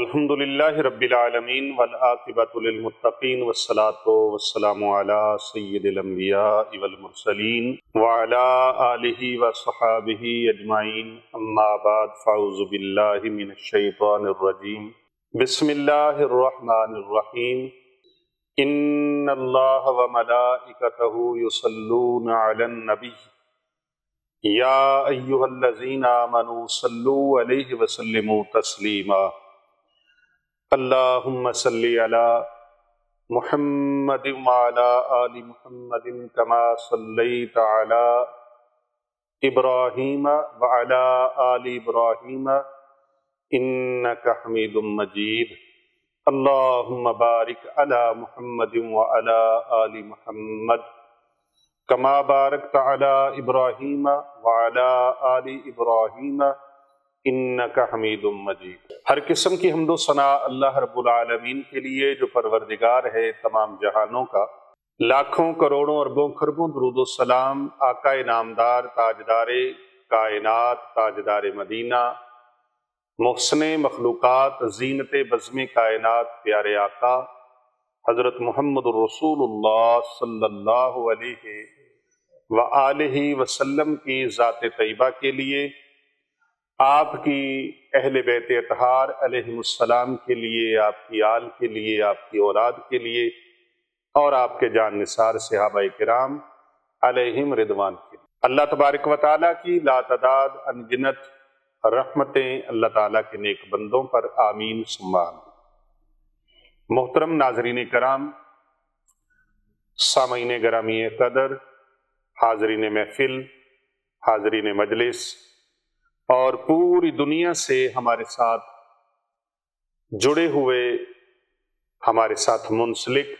الحمد للہ رب العالمین والعاقبۃ للمتقین والصلاۃ والسلام علی سید الانبیاء والمرسلین وعلی آلہ وصحابہ اجمعین اما بعد فاعوذ باللہ من الشیطان الرجیم بسم اللہ الرحمن الرحیم ان اللہ وملائکتہ یصلون علی النبی یا ایہا الذین آمنوا صلوا علیہ وسلموا تسلیما اللہم صلی علی محمد وعلی آل محمد کما صلیت علی ابراہیم وعلی آل ابراہیم انکا حمید مجید اللہم بارک علی محمد وعلی آل محمد کما بارکت علی ابراہیم وعلی آل ابراہیم انکا حمید مجید۔ ہر قسم کی حمد و ثنا اللہ رب العالمین کے لیے جو پروردگار ہے تمام جہانوں کا۔ لاکھوں کروڑوں اربوں خربوں درود و سلام آقا نامدار تاجدار کائنات تاجدار مدینہ محسن مخلوقات زینت بزم کائنات پیارے آقا حضرت محمد الرسول اللہ صلی اللہ علیہ وآلہ وسلم کی ذات طیبہ کے لیے آپ کی اہل بیت اطہار علیہ السلام کے لیے آپ کی آل کے لیے آپ کی اولاد کے لیے اور آپ کے جان نثار صحابہ اکرام علیہم رضوان کے لیے۔ اللہ تبارک و تعالیٰ کی لاتعداد انگنت رحمتیں اللہ تعالیٰ کے نیک بندوں پر آمین ثم آمین۔ محترم ناظرین کرام، سامعین گرامی قدر، حاضرین محفل، حاضرین مجلس اور پوری دنیا سے ہمارے ساتھ جڑے ہوئے، ہمارے ساتھ منسلک،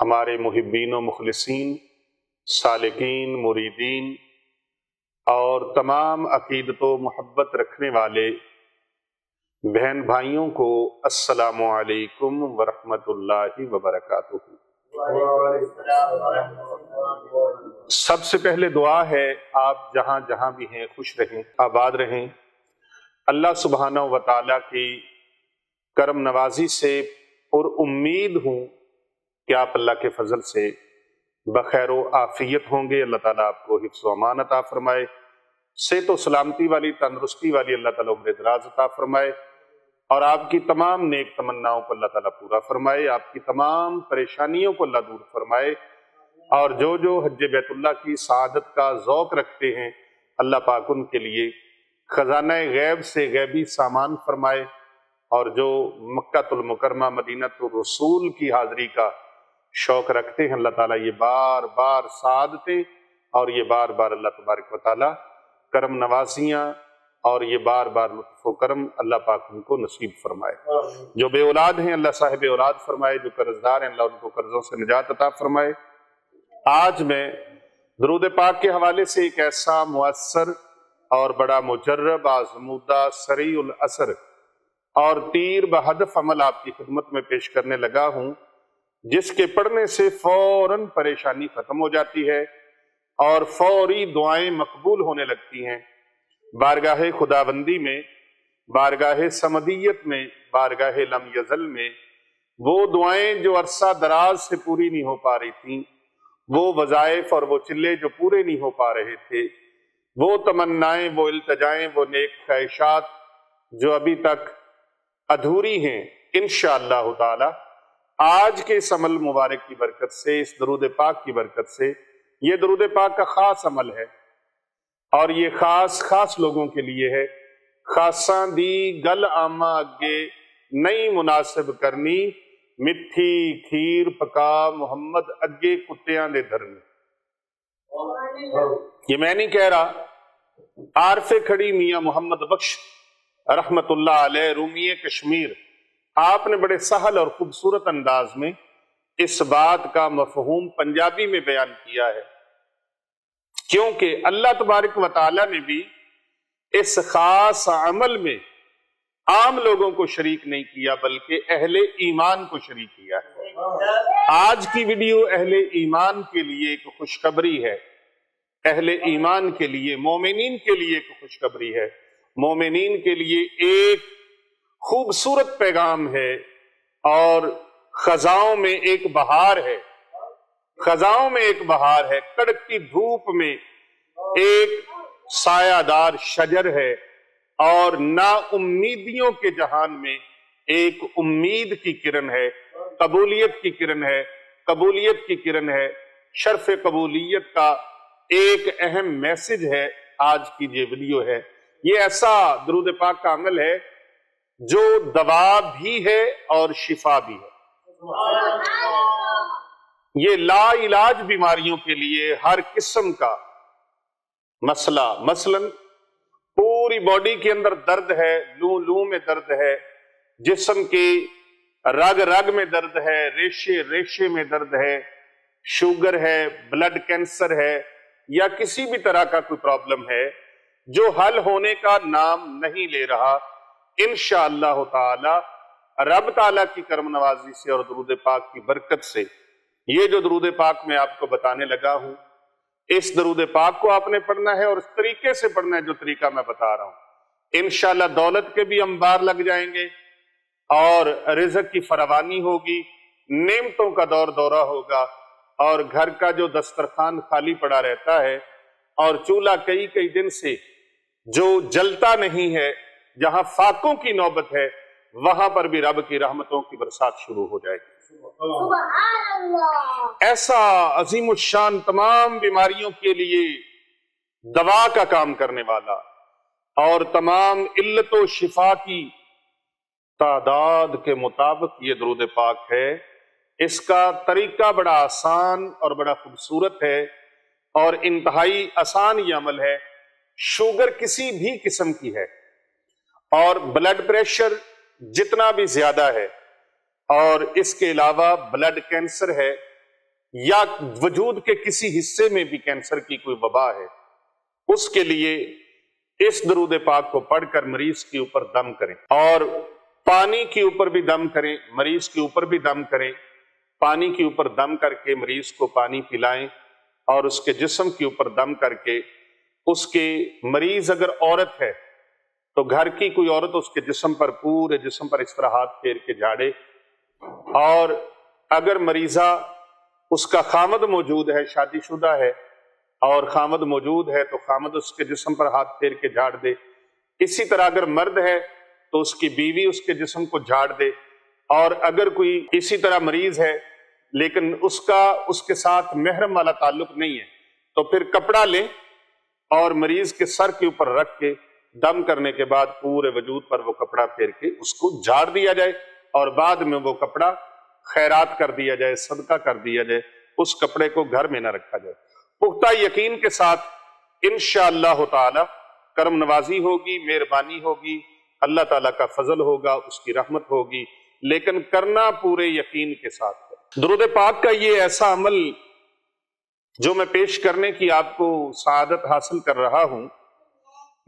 ہمارے محبین و مخلصین، سالکین، مریدین اور تمام عقیدت و محبت رکھنے والے بہن بھائیوں کو السلام علیکم ورحمت اللہ وبرکاتہ۔ سب سے پہلے دعا ہے آپ جہاں جہاں بھی ہیں خوش رہیں، آباد رہیں، اللہ سبحانہ و تعالیٰ کی کرم نوازی سے اور امید ہوں کہ آپ اللہ کے فضل سے بخیر و عافیت ہوں گے۔ اللہ تعالیٰ آپ کو حفظ و امان عطا فرمائے، صحت و سلامتی والی تندرستی والی اللہ تعالیٰ عمر دراز عطا فرمائے اور آپ کی تمام نیک تمناؤں کو اللہ تعالیٰ پورا فرمائے، آپ کی تمام پریشانیوں کو اللہ دور فرمائے اور جو جو حج بیت اللہ کی سعادت کا ذوق رکھتے ہیں اللہ پاک ان کے لیے خزانہ غیب سے غیبی سامان فرمائے اور جو مکۃ المکرمہ مدینۃ الرسول کی حاضری کا شوق رکھتے ہیں اللہ تعالیٰ یہ بار بار سعادتیں اور یہ بار بار اللہ تبارک و تعالیٰ کرم نوازیاں اور یہ بار بار لطف و کرم اللہ پاک ان کو نصیب فرمائے۔ جو بے اولاد ہیں اللہ صاحب اولاد فرمائے، جو قرضدار ہیں اللہ ان کو قرضوں سے نجات عطا فرمائے۔ آج میں درود پاک کے حوالے سے ایک ایسا مؤثر اور بڑا مجرب آزمودہ سریع الاثر اور تیر بہدف عمل آپ کی خدمت میں پیش کرنے لگا ہوں جس کے پڑھنے سے فوراً پریشانی ختم ہو جاتی ہے اور فوری دعائیں مقبول ہونے لگتی ہیں۔ بارگاہ خداوندی میں، بارگاہ سمدیت میں، بارگاہ لم یزل میں وہ دعائیں جو عرصہ دراز سے پوری نہیں ہو پا رہی تھیں، وہ وظائف اور وہ چلے جو پورے نہیں ہو پا رہے تھے، وہ تمنائیں، وہ التجائیں، وہ نیک خواہشات جو ابھی تک ادھوری ہیں، انشاءاللہ تعالی آج کے اس عمل مبارک کی برکت سے، اس درود پاک کی برکت سے، یہ درود پاک کا خاص عمل ہے اور یہ خاص لوگوں کے لیے ہے۔ خاصاں دی گل آما اگے نئی مناسب کرنی مٹھی کھیر پکا محمد اگے کتیاں دے دھرنی۔ یہ میں نہیں کہہ رہا، عارف کھڑی میاں محمد بخش رحمت اللہ علیہ رومی کشمیر آپ نے بڑے سہل اور خوبصورت انداز میں اس بات کا مفہوم پنجابی میں بیان کیا ہے کیونکہ اللہ تبارک و تعالیٰ نے بھی اس خاص عمل میں عام لوگوں کو شریک نہیں کیا بلکہ اہل ایمان کو شریک کیا ہے۔ آج کی ویڈیو اہل ایمان کے لیے ایک خوشخبری ہے، اہل ایمان کے لیے، مومنین کے لیے ایک خوشخبری ہے، مومنین کے لیے ایک खूबसूरत पैगाम है और खजाओं में एक बहार है, खजाओं में एक बहार है। कड़कती धूप में एक सायादार शजर है और ना उम्मीदियों के जहान में एक उम्मीद की किरण है, कबूलियत की किरण है, कबूलियत की किरण है। शर्फ कबूलियत का एक अहम मैसेज है आज की ये वीडियो है। ये ऐसा दुरूद पाक का अमल है जो दवा भी है और शिफा भी है। ये लाइलाज बीमारियों के लिए हर किस्म का मसला, मसलन पूरी बॉडी के अंदर दर्द है, लू लू में दर्द है, जिस्म के रग रग में दर्द है, रेशे रेशे में दर्द है, शुगर है, ब्लड कैंसर है या किसी भी तरह का कोई प्रॉब्लम है जो हल होने का नाम नहीं ले रहा, इंशाअल्लाह ताला रब ताला की करम नवाजी से और दुरूद पाक की बरकत से ये जो दुरूद पाक मैं आपको बताने लगा हूँ, इस दुरूद पाक को आपने पढ़ना है और इस तरीके से पढ़ना है जो तरीका मैं बता रहा हूँ। इंशाअल्लाह दौलत के भी अंबार लग जाएंगे और रिज़्क़ की फरावानी होगी, नेमतों का दौर दौरा होगा और घर का जो दस्तरखान खाली पड़ा रहता है और चूल्हा कई कई दिन से जो जलता नहीं है, जहां फाकों की नौबत है, वहां पर भी रब की रहमतों की बरसात शुरू हो जाएगी। ऐसा अजीम शान तमाम बीमारियों के लिए दवा का काम करने वाला और तमाम इल्लतों शिफा की तादाद के मुताबिक ये दुरूद पाक है। इसका तरीका बड़ा आसान और बड़ा खूबसूरत है और इंतहाई आसान ये अमल है। शुगर किसी भी किस्म की है और ब्लड प्रेशर जितना भी ज्यादा है और इसके अलावा ब्लड कैंसर है या वजूद के किसी हिस्से में भी कैंसर की कोई वबा है, उसके लिए इस दुरूद पाक को पढ़कर मरीज के ऊपर दम करें और पानी के ऊपर भी दम करें, मरीज के ऊपर भी दम करें, पानी के ऊपर दम करके मरीज को पानी पिलाएं और उसके जिस्म के ऊपर दम करके उसके मरीज अगर औरत है तो घर की कोई औरत उसके जिस्म पर, पूरे जिस्म पर इस तरह हाथ फेर के झाड़े और अगर मरीजा उसका खामद मौजूद है, शादीशुदा है और खामद मौजूद है तो खामद उसके जिस्म पर हाथ फेर के झाड़ दे। इसी तरह अगर मर्द है तो उसकी बीवी उसके जिस्म को झाड़ दे और अगर कोई इसी तरह मरीज है लेकिन उसका उसके साथ महरम वाला ताल्लुक नहीं है तो फिर कपड़ा लें और मरीज के सर के ऊपर रख के दम करने के बाद पूरे वजूद पर वो कपड़ा फेर के उसको झाड़ दिया जाए और बाद में वो कपड़ा खैरात कर दिया जाए, सदका कर दिया जाए, उस कपड़े को घर में ना रखा जाए। पुख्ता यकीन के साथ इंशाअल्लाह ताला करम नवाजी होगी, मेहरबानी होगी, अल्लाह ताला का फजल होगा, उसकी रहमत होगी, लेकिन करना पूरे यकीन के साथ है। दुरूद पाक का ये ऐसा अमल जो मैं पेश करने की आपको सआदत हासिल कर रहा हूं,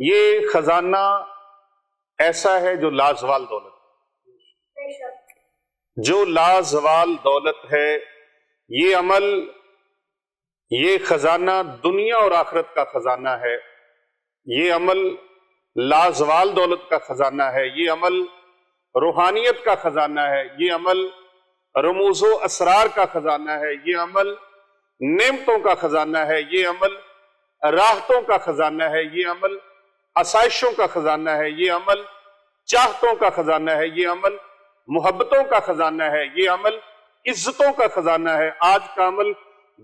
ये खजाना ऐसा है जो लाजवाल दौलत है, जो लाजवाल दौलत है। ये अमल, ये खजाना दुनिया और आखिरत का खजाना है। ये अमल लाजवाल दौलत का खजाना है, ये अमल रूहानियत का खजाना है, ये अमल रमूज़ो असरार का खजाना है, ये अमल नेमतों का खजाना है, ये अमल राहतों का खजाना है, ये अमल आसाइशों का खजाना है, ये अमल चाहतों का खजाना है, ये अमल मोहब्बतों का खजाना है, ये अमल इज्जतों का खजाना है। आज का अमल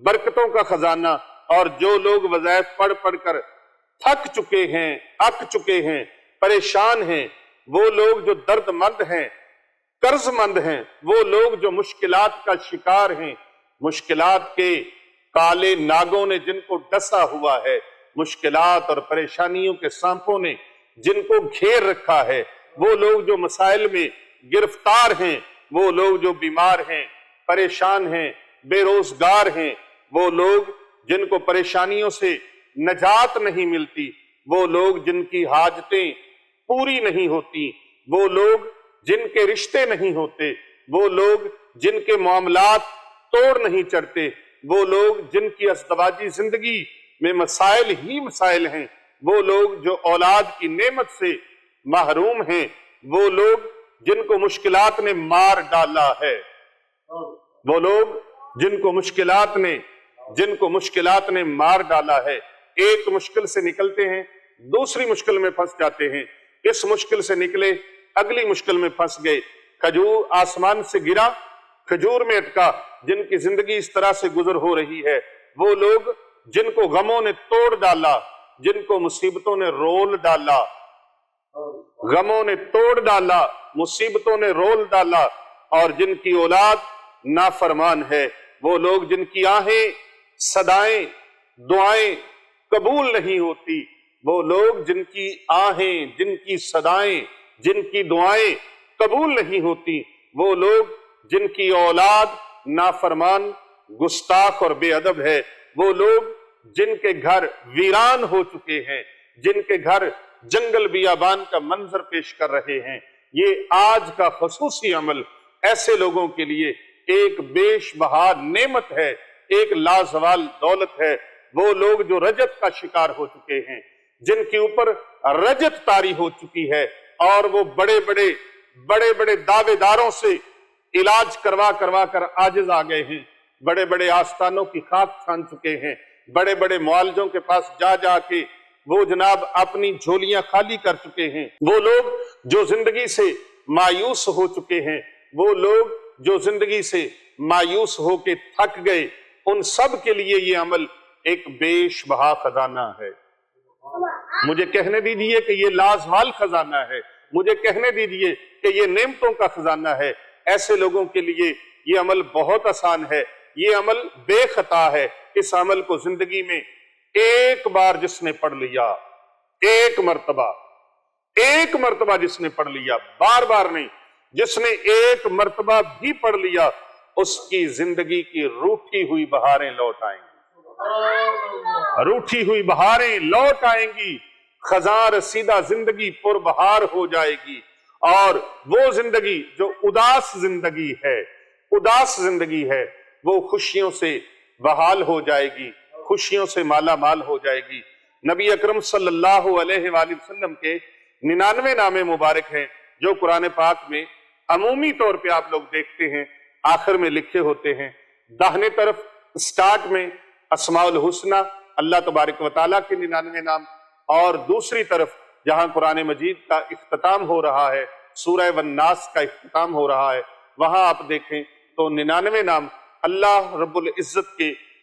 बरकतों का खजाना, और जो लोग वज़ाइफ पढ़ पढ़ कर थक चुके हैं, अक चुके हैं, परेशान हैं, वो लोग जो दर्दमंद हैं, कर्जमंद हैं, वो लोग जो मुश्किलात का शिकार हैं, मुश्किलात के काले नागों ने जिनको डसा हुआ है, मुश्किलात और परेशानियों के सांपों ने जिनको घेर रखा है, वो लोग जो मसाइल में गिरफ्तार हैं, वो लोग जो बीमार हैं, परेशान हैं, बेरोजगार हैं, वो लोग जिनको परेशानियों से नजात नहीं मिलती, वो लोग जिनकी हाजतें पूरी नहीं होती, वो लोग जिनके रिश्ते नहीं होते, वो लोग जिनके मामलात तोड़ नहीं चढ़ते, वो लोग जिनकी अस्तवाजी जिंदगी में मसाइल ही मसाइल हैं, वो लोग जो औलाद की नेमत से महरूम हैं, वो लोग जिनको मुश्किलात ने मार डाला है, वो लोग जिनको मुश्किलात ने मार डाला है। एक मुश्किल से निकलते हैं, दूसरी मुश्किल में फंस जाते हैं, इस मुश्किल से निकले अगली मुश्किल में फंस गए। खजूर आसमान से गिरा, खजूर में अटका। जिनकी जिंदगी इस तरह से गुजर हो रही है, वो लोग जिनको गमों ने तोड़ डाला, जिनको मुसीबतों ने रोल डाला, गमों ने तोड़ डाला, मुसीबतों ने रोल डाला। और जिनकी औलाद नाफरमान है, वो लोग जिनकी आहें, सदाएं, दुआएं कबूल नहीं होती, वो लोग जिनकी आहें, जिनकी सदाएं, जिनकी दुआएं कबूल नहीं होती, वो लोग जिनकी औलाद नाफरमान, गुस्ताख और बेअदब है, वो लोग जिनके घर वीरान हो चुके हैं, जिनके घर जंगल बियाबान का मंजर पेश कर रहे हैं। ये आज का खसूसी अमल ऐसे लोगों के लिए एक बेशबहा नेमत है, एक लाजवाल दौलत है। वो लोग जो रजत का शिकार हो चुके हैं, जिनके ऊपर रजत तारी हो चुकी है, और वो बड़े बड़े दावेदारों से इलाज करवा कर आजिज आ गए हैं, बड़े बड़े आस्थानों की खाक छान चुके हैं, बड़े बड़े मुआलजों के पास जा के वो जनाब अपनी झोलियां खाली कर चुके हैं। वो लोग जो जिंदगी से मायूस हो चुके हैं, वो लोग जो जिंदगी से मायूस होके थक गए, उन सब के लिए ये अमल एक बेशबहा खजाना है। मुझे कहने दीजिए कि ये लाजवाल खजाना है, मुझे कहने दीजिए कि ये नेमतों का खजाना है। ऐसे लोगों के लिए ये अमल बहुत आसान है, ये अमल बेखता है। इस अमल को जिंदगी में एक बार जिसने पढ़ लिया, एक मर्तबा जिसने पढ़ लिया, बार बार नहीं, जिसने एक मर्तबा भी पढ़ लिया, उसकी जिंदगी की रूठी हुई बहारें लौट आएंगी, रूठी हुई बहारें लौट आएंगी। खजां रसीदा जिंदगी पुरबहार हो जाएगी। और वो जिंदगी जो उदास जिंदगी है वो खुशियों से बहाल हो जाएगी, खुशियों से माला माल हो जाएगी। नबी अकरम सल्लल्लाहु अलैहि वसल्लम के 99 नामे मुबारक हैं, जो कुरान पाक में अमूमी तौर पे आप लोग देखते हैं आखिर में लिखे होते हैं। दाहिने तरफ स्टार्ट में अस्माउल हुस्ना, अल्लाह तबारक व तआला के 99 नाम, और दूसरी तरफ जहां कुरान मजीद का इख्तिताम हो रहा है, सूरह वन्नास का इख्तिताम हो रहा है, वहां आप देखें तो 99 नाम अल्लाह रब्बुल इज्जत के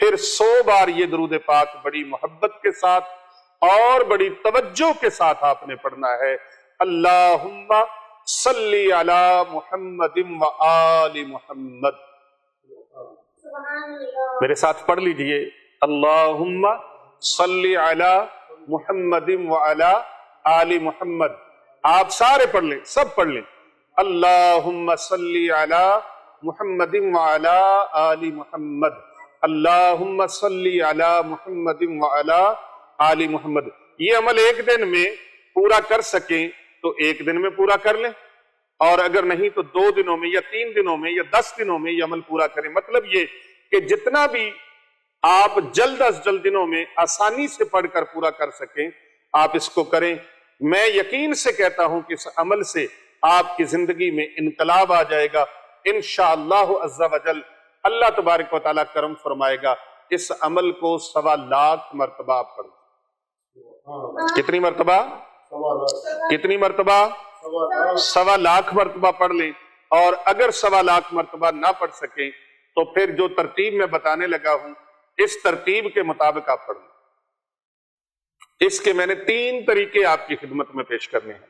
फिर 100 बार ये दुरूद पाक बड़ी मोहब्बत के साथ और बड़ी तवज्जो के साथ आपने पढ़ना है। अल्लाहुम्मा सल्ली अला मुहम्मदिन व आलि मुहम्मद। मेरे साथ पढ़ लीजिए, अल्लाहुम्मा सल्ली अला मुहम्मदिन व अला आलि मुहम्मद। आप सारे पढ़ लें, सब पढ़ लें, अल्लाहुम्मा सल्ली अला मुहम्मदिन व अला आलि मुहम्मद, अल्लाहुम्मा सल्ली अला मुहम्मदिन व अला आलि मुहम्मद। ये अमल एक दिन में पूरा कर सकें तो एक दिन में पूरा कर लें, और अगर नहीं तो 2 दिनों में या 3 दिनों में या 10 दिनों में ये अमल पूरा करें। मतलब ये कि जितना भी आप जल्द अज जल्द दिनों में आसानी से पढ़कर पूरा कर सकें, आप इसको करें। मैं यकीन से कहता हूं कि इस अमल से आपकी जिंदगी में इनकलाब आ जाएगा। इंशाअल्लाह अज़्ज़ा वजल अल्लाह तबारक व तआला करम फरमाएगा। इस अमल को 1.25 लाख मरतबा पढ़ो। कितनी मरतबा? 1.25 लाख मरतबा पढ़ लें। और अगर 1.25 लाख मरतबा ना पढ़ सकें तो फिर जो तरतीब मैं बताने लगा हूं, इस तरतीब के मुताबिक आप पढ़ लें। इसके मैंने 3 तरीके आपकी खिदमत में पेश करने हैं,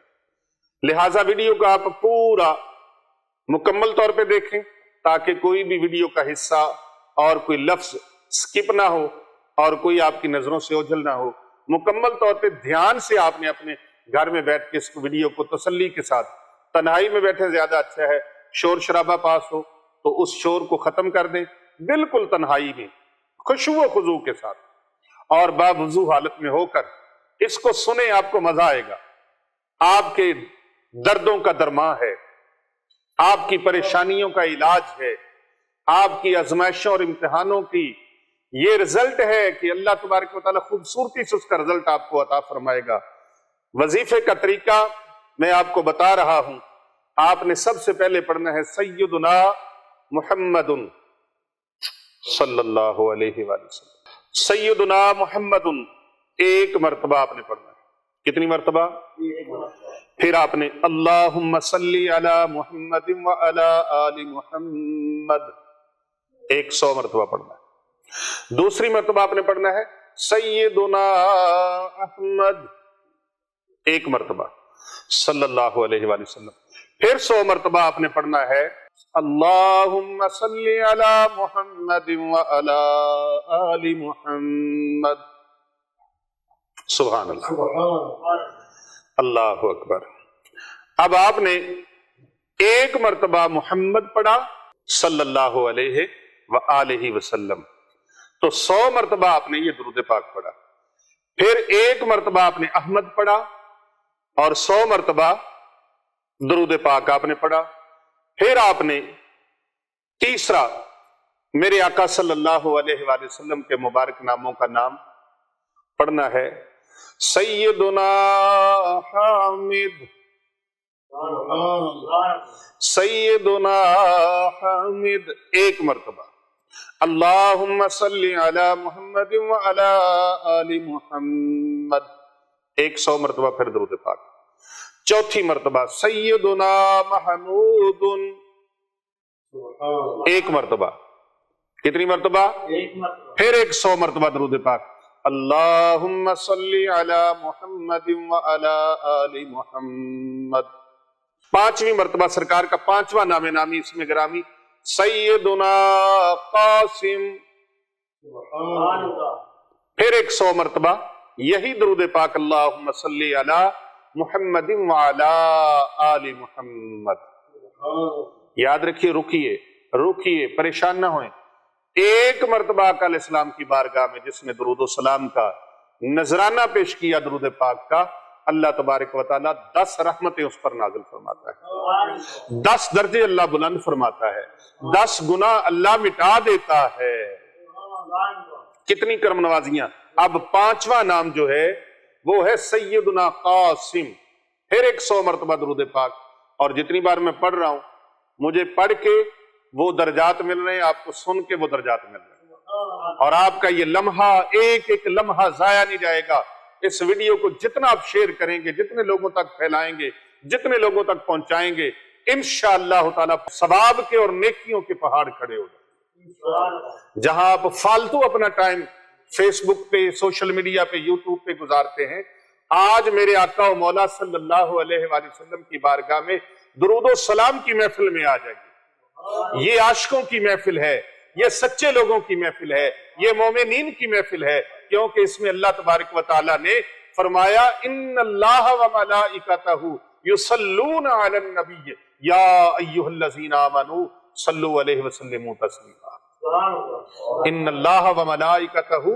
लिहाजा वीडियो को आप पूरा मुकम्मल तौर पे देखें, ताकि कोई भी वीडियो का हिस्सा और कोई लफ्ज स्किप ना हो और कोई आपकी नजरों से ओझल ना हो। मुकम्मल तौर पे ध्यान से आपने अपने घर में बैठ के इस वीडियो को तसल्ली के साथ, तन्हाई में बैठे ज्यादा अच्छा है, शोर शराबा पास हो तो उस शोर को ख़त्म कर दें, बिल्कुल तन्हाई में खुशू व खुजू के साथ और बावजू हालत में होकर इसको सुने, आपको मज़ा आएगा। आपके दर्दों का दरमा है, आपकी परेशानियों का इलाज है, आपकी आजमाइशों और इम्तिहानों की ये रिजल्ट है कि अल्लाह तबारक व तआला खूबसूरती से उसका रिजल्ट आपको अता फरमाएगा। वजीफे का तरीका मैं आपको बता रहा हूं, आपने सबसे पहले पढ़ना है सय्यदुना मुहम्मदुन सल्लल्लाहु अलैहि वसल्लम, सय्यदुना मुहम्मदुन एक मरतबा आपने पढ़ना है। कितनी मरतबा? फिर आपने अल्लाहुम्मा सल्ली अला मुहम्मदिन व अला आलि मुहम्मद 100 मरतबा पढ़ना है। दूसरी मरतबा आपने पढ़ना है सय्यदुना अहमद एक मरतबा सल्लल्लाहु अलैहि वसल्लम। फिर 100 मरतबा आपने पढ़ना है अल्लाहुम्मा सल्ली अला मुहम्मदिन व अला आलि मुहम्मद। सुभान अल्लाह, अल्लाहु अकबर। अब आपने एक मरतबा मोहम्मद पढ़ा सल्लल्लाहु अलैहि व आलिहि वसल्लम, तो 100 मरतबा आपने ये दुरूद पाक पढ़ा। फिर एक मरतबा आपने अहमद पढ़ा और 100 मरतबा दुरूद पाक आपने पढ़ा। फिर आपने तीसरा मेरे आका सल्लल्लाहु अलैहि वसल्लम के मुबारक नामों का नाम पढ़ना है सय्यदुना हामिद, सय्यदुना हामिद एक मरतबा, अल्लाहुम्मा सल्ली अला मुहम्मद व अला आलि मुहम्मद 100 मरतबा फिर दुरूद पाक। चौथी मरतबा सय्यदुना महमूदुन एक मरतबा। कितनी मरतबा? फिर 100 मरतबा दुरूद पाक अल्लाहुम्मा सल्ली अला मुहम्मदिन व अला आलि मुहम्मद। पांचवी मरतबा सरकार का पांचवा नामे नामी इसमें ग्रामी सय्यदुना कासिम, फिर 100 मरतबा यही दुरूद पाक अल्लाहुम्मा सल्ली अला मुहम्मदिन व अला आलि मुहम्मद। याद रखिए, रुकिए रुकिए, परेशान ना होए। एक मरतबा कल इस्लाम की बारगाह में जिसने दुरूदो सलाम का नजराना पेश किया दुरूद पाक का, अल्लाह तबारक व तआला 10 रहमतें उस पर नाजिल फरमाता है, 10 दर्जे अल्लाह बुलंद फरमाता है, 10 गुना अल्लाह मिटा देता है। कितनी करम नवाजियां। अब पांचवा नाम जो है वो है सय्यदुना कासिम, फिर 100 मरतबा दुरूद पाक। और जितनी बार मैं पढ़ रहा हूं मुझे पढ़ के वो दर्जात मिल रहे हैं, आपको सुन के वो दर्जात मिल रहे हैं। और आपका ये लम्हा, एक एक लम्हा जाया नहीं जाएगा। इस वीडियो को जितना आप शेयर करेंगे, जितने लोगों तक फैलाएंगे, जितने लोगों तक पहुंचाएंगे, इंशाअल्लाह ताला सवाब के और नेकियों के पहाड़ खड़े हो जाएंगे। जहां आप फालतू अपना टाइम फेसबुक पे, सोशल मीडिया पे, यूट्यूब पे गुजारते हैं, आज मेरे आका और मौला सल्लल्लाहु अलैहि वसल्लम की बारगाह में दुरूद सलाम की महफिल में आ जाएंगे। ये आशिकों की महफिल है, ये सच्चे लोगों की महफिल है, ये मोमिनीन की महफिल है, क्योंकि इसमें अल्लाह तबारक व तआला ने फरमाया इन्नल्लाह व मलाइकातहू युसल्लूना अलन नबी या अय्युहल्लज़ीना आमनू सल्लू अलैहि व सल्लिमू तस्लीमा। इन्नल्लाह व मलाइकातहू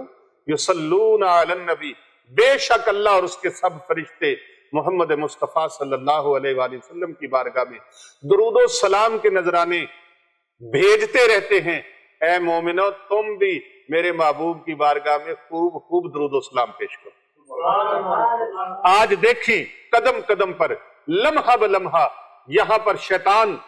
युसल्लूना अलन नबी, बेशक अल्लाह और उसके सब फरिश्ते मोहम्मद मुस्तफ़ा सल्लल्लाहु अलैहि वसल्लम की बारगाह में दुरूदो सलाम के नजराने भेजते रहते हैं। ऐ मोमिनो, तुम भी मेरे महबूब की बारगाह में खूब खूब दुरूदो सलाम पेश करो। आज देखें कदम कदम पर, लम्हा ब लम्हा, यहाँ पर शैतान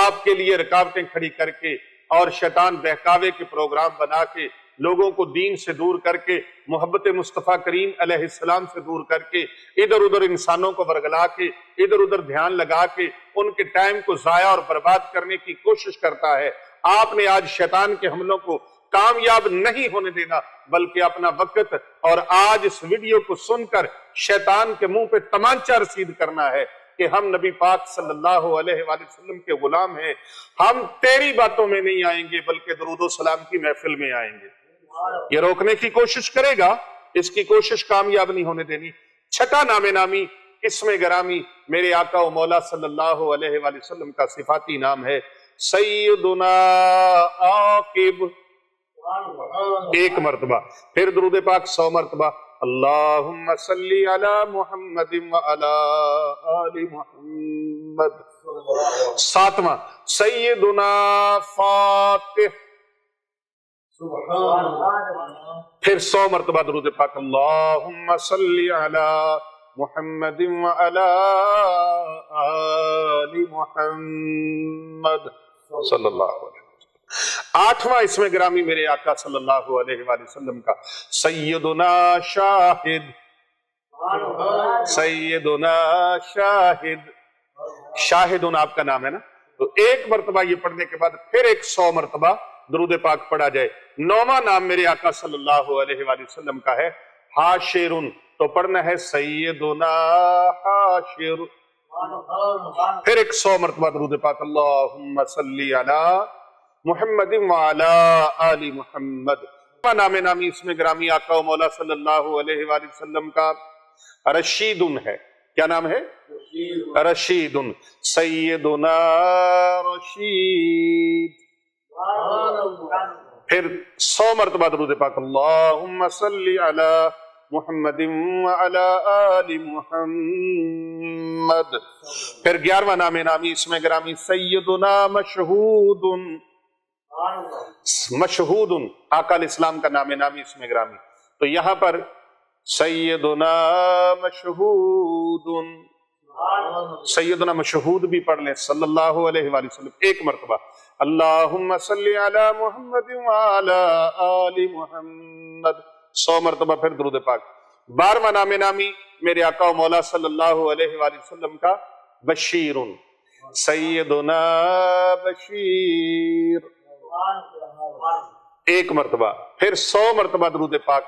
आपके लिए रुकावटें खड़ी करके और शैतान बहकावे के प्रोग्राम बना के लोगों को दीन से दूर करके, मोहब्बत मुस्तफ़ा करीम अलैहिस्सलाम से दूर करके, इधर उधर इंसानों को वरगला के, इधर उधर ध्यान लगा के उनके टाइम को ज़ाया और बर्बाद करने की कोशिश करता है। आपने आज शैतान के हमलों को कामयाब नहीं होने देना, बल्कि अपना वक्त और आज इस वीडियो को सुनकर शैतान के मुंह पे तमांचा रसीद करना है कि हम नबी पाक सल्लल्लाहु अलैहि वसल्लम के गुलाम हैं, हम तेरी बातों में नहीं आएंगे बल्कि दुरूद सलाम की महफिल में आएंगे। ये रोकने की कोशिश करेगा, इसकी कोशिश कामयाब नहीं होने देनी। छठा नामे नामी اسم گرامی میرے آقا و مولا صلی اللہ علیہ وآلہ وسلم کا صفاتی نام ہے سیدنا عاقب ایک مرتبہ، پھر درود پاک 100 مرتبہ اللہم صلی علی محمد وعلی آل محمد. 7واں سیدنا فاتح پھر 100 مرتبہ درود پاک اللہم صلی علی محمد وعلی آل محمد صلی اللہ علیہ وسلم. 8واں اسم گرامی میرے آقا صلی اللہ علیہ وآلہ وسلم کا سیدنا شاہد سیدنا شاہد. شاہد ان آپ کا نام ہے نا، تو 1 مرتبہ یہ پڑھنے کے بعد پھر 100 مرتبہ درود پاک پڑھا جائے. 9واں نام میرے آقا صلی اللہ علیہ وآلہ وسلم کا ہے حاشر، تو پڑھنا ہے سیدنا حاشر. پھر 100 مرتبہ درود پاک اللہم صلی علی محمد وعلی آل محمد. نام نامی اسم گرامی آقا و مولا صلی اللہ علیہ وآلہ وسلم کا رشیدن ہے. کیا نام ہے؟ رشیدن. سیدنا رشید. پھر 100 مرتبہ درود پاک اللہم صلی علی محمد وعلی آل محمد. پھر 11واں نام نامی اسم گرامی سیدنا مشہودن مشہودن آقا علیہ السلام کا نام نامی اسم گرامی، تو یہاں پر سیدنا مشہودن سیدنا مشہود بھی پڑھ لیں صلی اللہ علیہ وآلہ وسلم 1 مرتبہ اللہم صلی علی محمد وعلی آل محمد 100 مرتبہ پھر درود پاک. 12واں نام نامی میرے آقا و مولا صلی اللہ علیہ وآلہ وسلم کا بشیرن سیدنا بشیر 1 مرتبہ پھر 100 مرتبہ درود پاک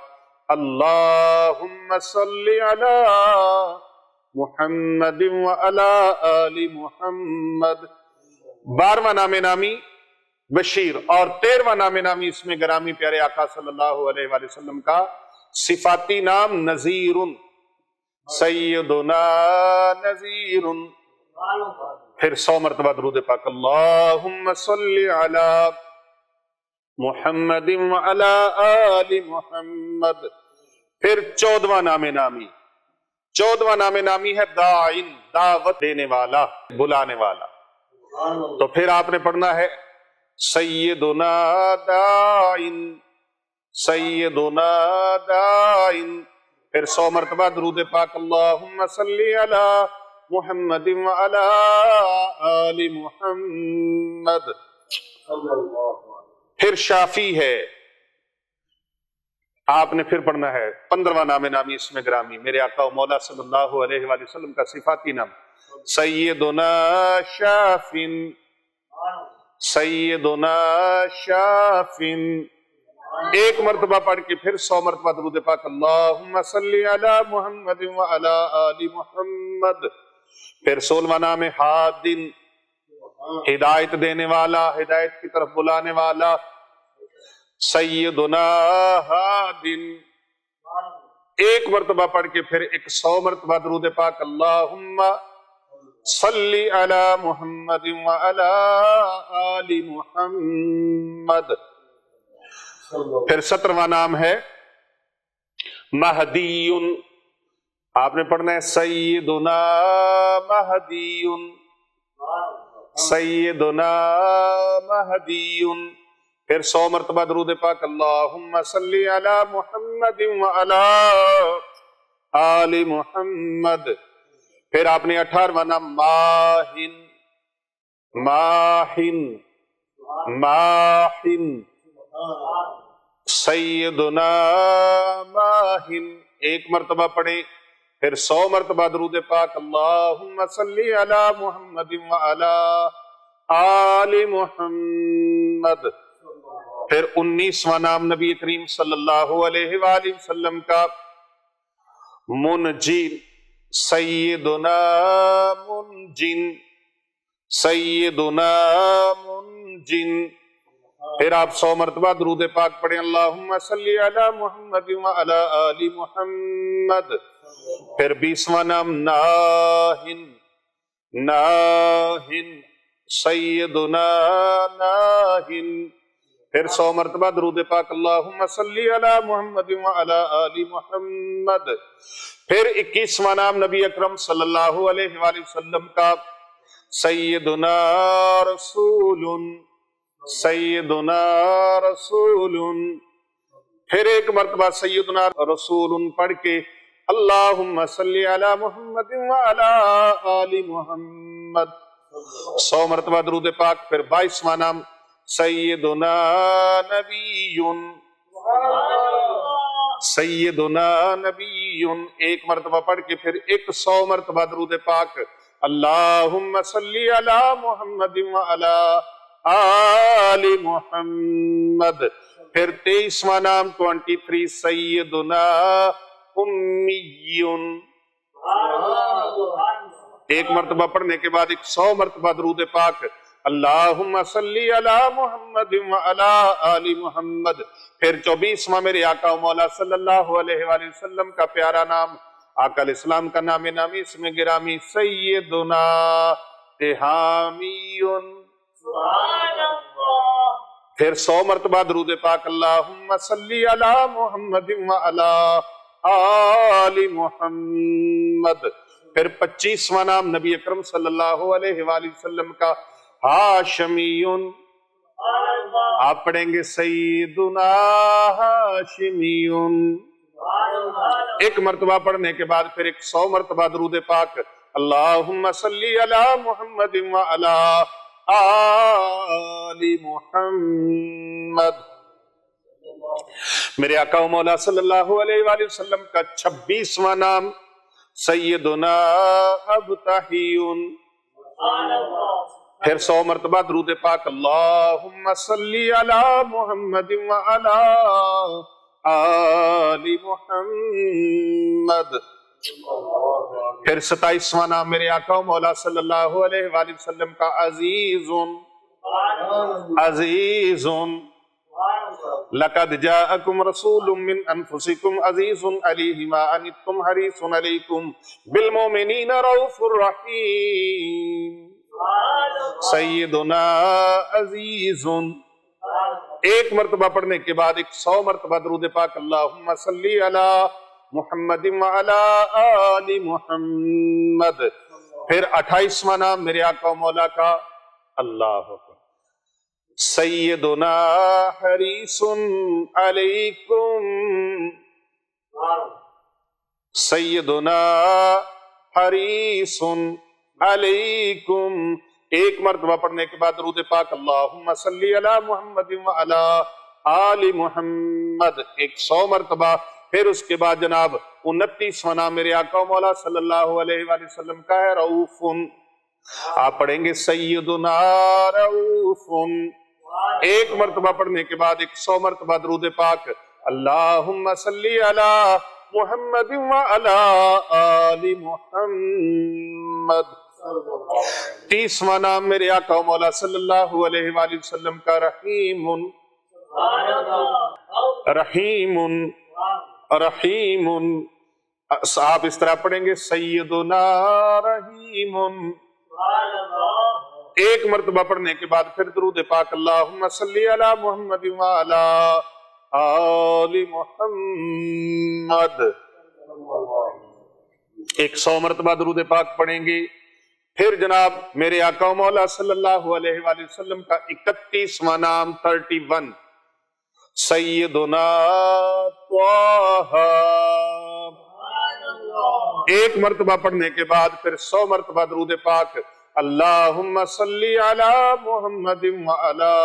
اللہم صلی علی محمد وعلی آل محمد. 12واں نام نامی بشیر اور 13واں نام نامی اسم گرامی پیارے آقا صلی اللہ علیہ وآلہ وسلم کا صفاتی نام نذیر سیدنا نذیر. پھر 100 مرتبہ درود پاک اللہم صلی علی محمد وعلی آل محمد. پھر 14واں نام نامی 14واں نام نامی ہے داعن دعوت دینے والا بلانے والا، تو پھر آپ نے پڑھنا ہے سیدنا داعن سیدنا داعن. پھر 100 مرتبہ درود پاک اللہم صلی علی محمد وعلی آل محمد. پھر شافی ہے، آپ نے پھر پڑھنا ہے 15واں نام نامی اسم گرامی میرے آقا و مولا صلی اللہ علیہ وآلہ وسلم کا صفاتی نام سیدنا شافن سیدنا شافن 1 مرتبہ پڑھ کے پھر 100 مرتبہ درود پاک اللہم صلی علی محمد وعلی آل محمد. پھر 16واں نام ہادن ہدایت دینے والا ہدایت کی طرف بلانے والا سیدنا ہادن 1 مرتبہ پڑھ کے پھر 100 مرتبہ درود پاک اللہم صلی علی محمد وعلی آل محمد. پھر 17واں نام ہے مہدی، آپ نے پڑھنا ہے سیدنا مہدی سیدنا مہدی. پھر 100 مرتبہ درود پاک اللہم صلی علی محمد وعلی آل محمد. پھر آپ نے 18واں نام ماہن ماہن ماہن سیدنا ماہن 1 مرتبہ پڑھیں. پھر 100 مرتبہ درود پاک اللہم صلی علی محمد وعلی آل محمد. پھر 19واں نام نبی کریم صلی اللہ علیہ وآلہ وسلم کا منجین سیدنا منجین سیدنا منجین. پھر آپ 100 مرتبہ درود پاک پڑھیں اللہم صلی علی محمد وعلی آل محمد. پھر بیسواں نام ناہن، ناہن سیدنا ناہن، پھر 100 مرتبہ درود پاک اللہم صلی علی محمد وعلی آل محمد۔ پھر 21واں نام نبی اکرم صلی اللہ علیہ وآلہ وسلم کا سیدنا رسول، سیدنا رسول۔ پھر ایک مرتبہ سیدنا رسول پڑھ کے اللہم صلی علی محمد وعلی آل محمد 100 مرتبہ درود پاک۔ پھر 22واں نام سیدنا نبی، سیدنا نبی، ایک مرتبہ پڑھ کے پھر 100 مرتبہ درود پاک اللہم صلی علی محمد وعلی آل محمد۔ پھر 23واں نام 23 سیدنا امی، ایک مرتبہ پڑھنے کے بعد 100 مرتبہ درود پاک اللہم صلی علی محمد وعلی آل محمد۔ پھر 24واں میرے آقا و مولا صلی اللہ علیہ وآلہ وسلم کا پیارا نام، آقا علیہ السلام کا نام نامی اسم گرامی سیدنا تہامی، سبحان اللہ۔ پھر 100 مرتبہ درود پاک اللہم صلی علی محمد وعلی آل محمد۔ پھر 25واں نام نبی اکرم صلی اللہ علیہ وآلہ وسلم کا ہاشمیون، آپ پڑھیں گے سیدنا ہاشمیون، ایک مرتبہ پڑھنے کے بعد پھر 100 مرتبہ درود پاک اللہم صلی علی محمد وعلی آل محمد۔ میرے آقا و مولا صلی اللہ علیہ وآلہ وسلم کا 26واں نام سیدنا ابتحیون، پھر 100 مرتبہ درود پاک اللہم صلی علی محمد وعلی آل محمد۔ پھر 27واں نام میرے آقا و مولا صلی اللہ علیہ وآلہ وسلم کا عزیزن، عزیزن، لَقَدْ جَاءَكُمْ رَسُولٌ مِّنْ أَنفُسِكُمْ عَزِيزٌ عَلَيْهِ مَا عَنِتُّمْ حَرِيصٌ عَلَيْكُمْ بِالْمُؤْمِنِينَ رَءُوفٌ رَحِيمٌ سیدنا عزیزن، ایک مرتبہ پڑھنے کے بعد 100 مرتبہ درود پاک اللہم صلی علی محمد وعلی آل محمد۔ پھر 28واں نام میرے آقا و مولا کا اللہ سیدنا حریص علیکم، سیدنا حریص علیکم، ایک مرتبہ پڑھنے کے بعد درود پاک اللہم صلی علی محمد وعلی آل محمد 100 مرتبہ۔ پھر اس کے بعد جناب 29واں نام میرے آقا و مولا صلی اللہ علیہ وآلہ وسلم کا ہے رؤوف، آپ پڑھیں گے سیدنا رؤوف، ایک مرتبہ پڑھنے کے بعد 100 مرتبہ درود پاک اللہم صلی علی محمد وعلی آل محمد۔ 30واں نام میرے آقا و مولا صلی اللہ علیہ وآلہ وسلم کا رحیم، رحیم، رحیم، آپ اس طرح پڑھیں گے سیدنا رحیم، ایک مرتبہ پڑھنے کے بعد پھر درود پاک اللہم صلی علی محمد وعلی آل محمد 100 مرتبہ درود پاک پڑھیں گے۔ پھر جناب میرے آقا و مولا صلی اللہ علیہ وآلہ وسلم کا 31واں نام 31 سیدنا طہ، ایک مرتبہ پڑھنے کے بعد پھر 100 مرتبہ درود پاک اللہم صلی علی محمد وعلی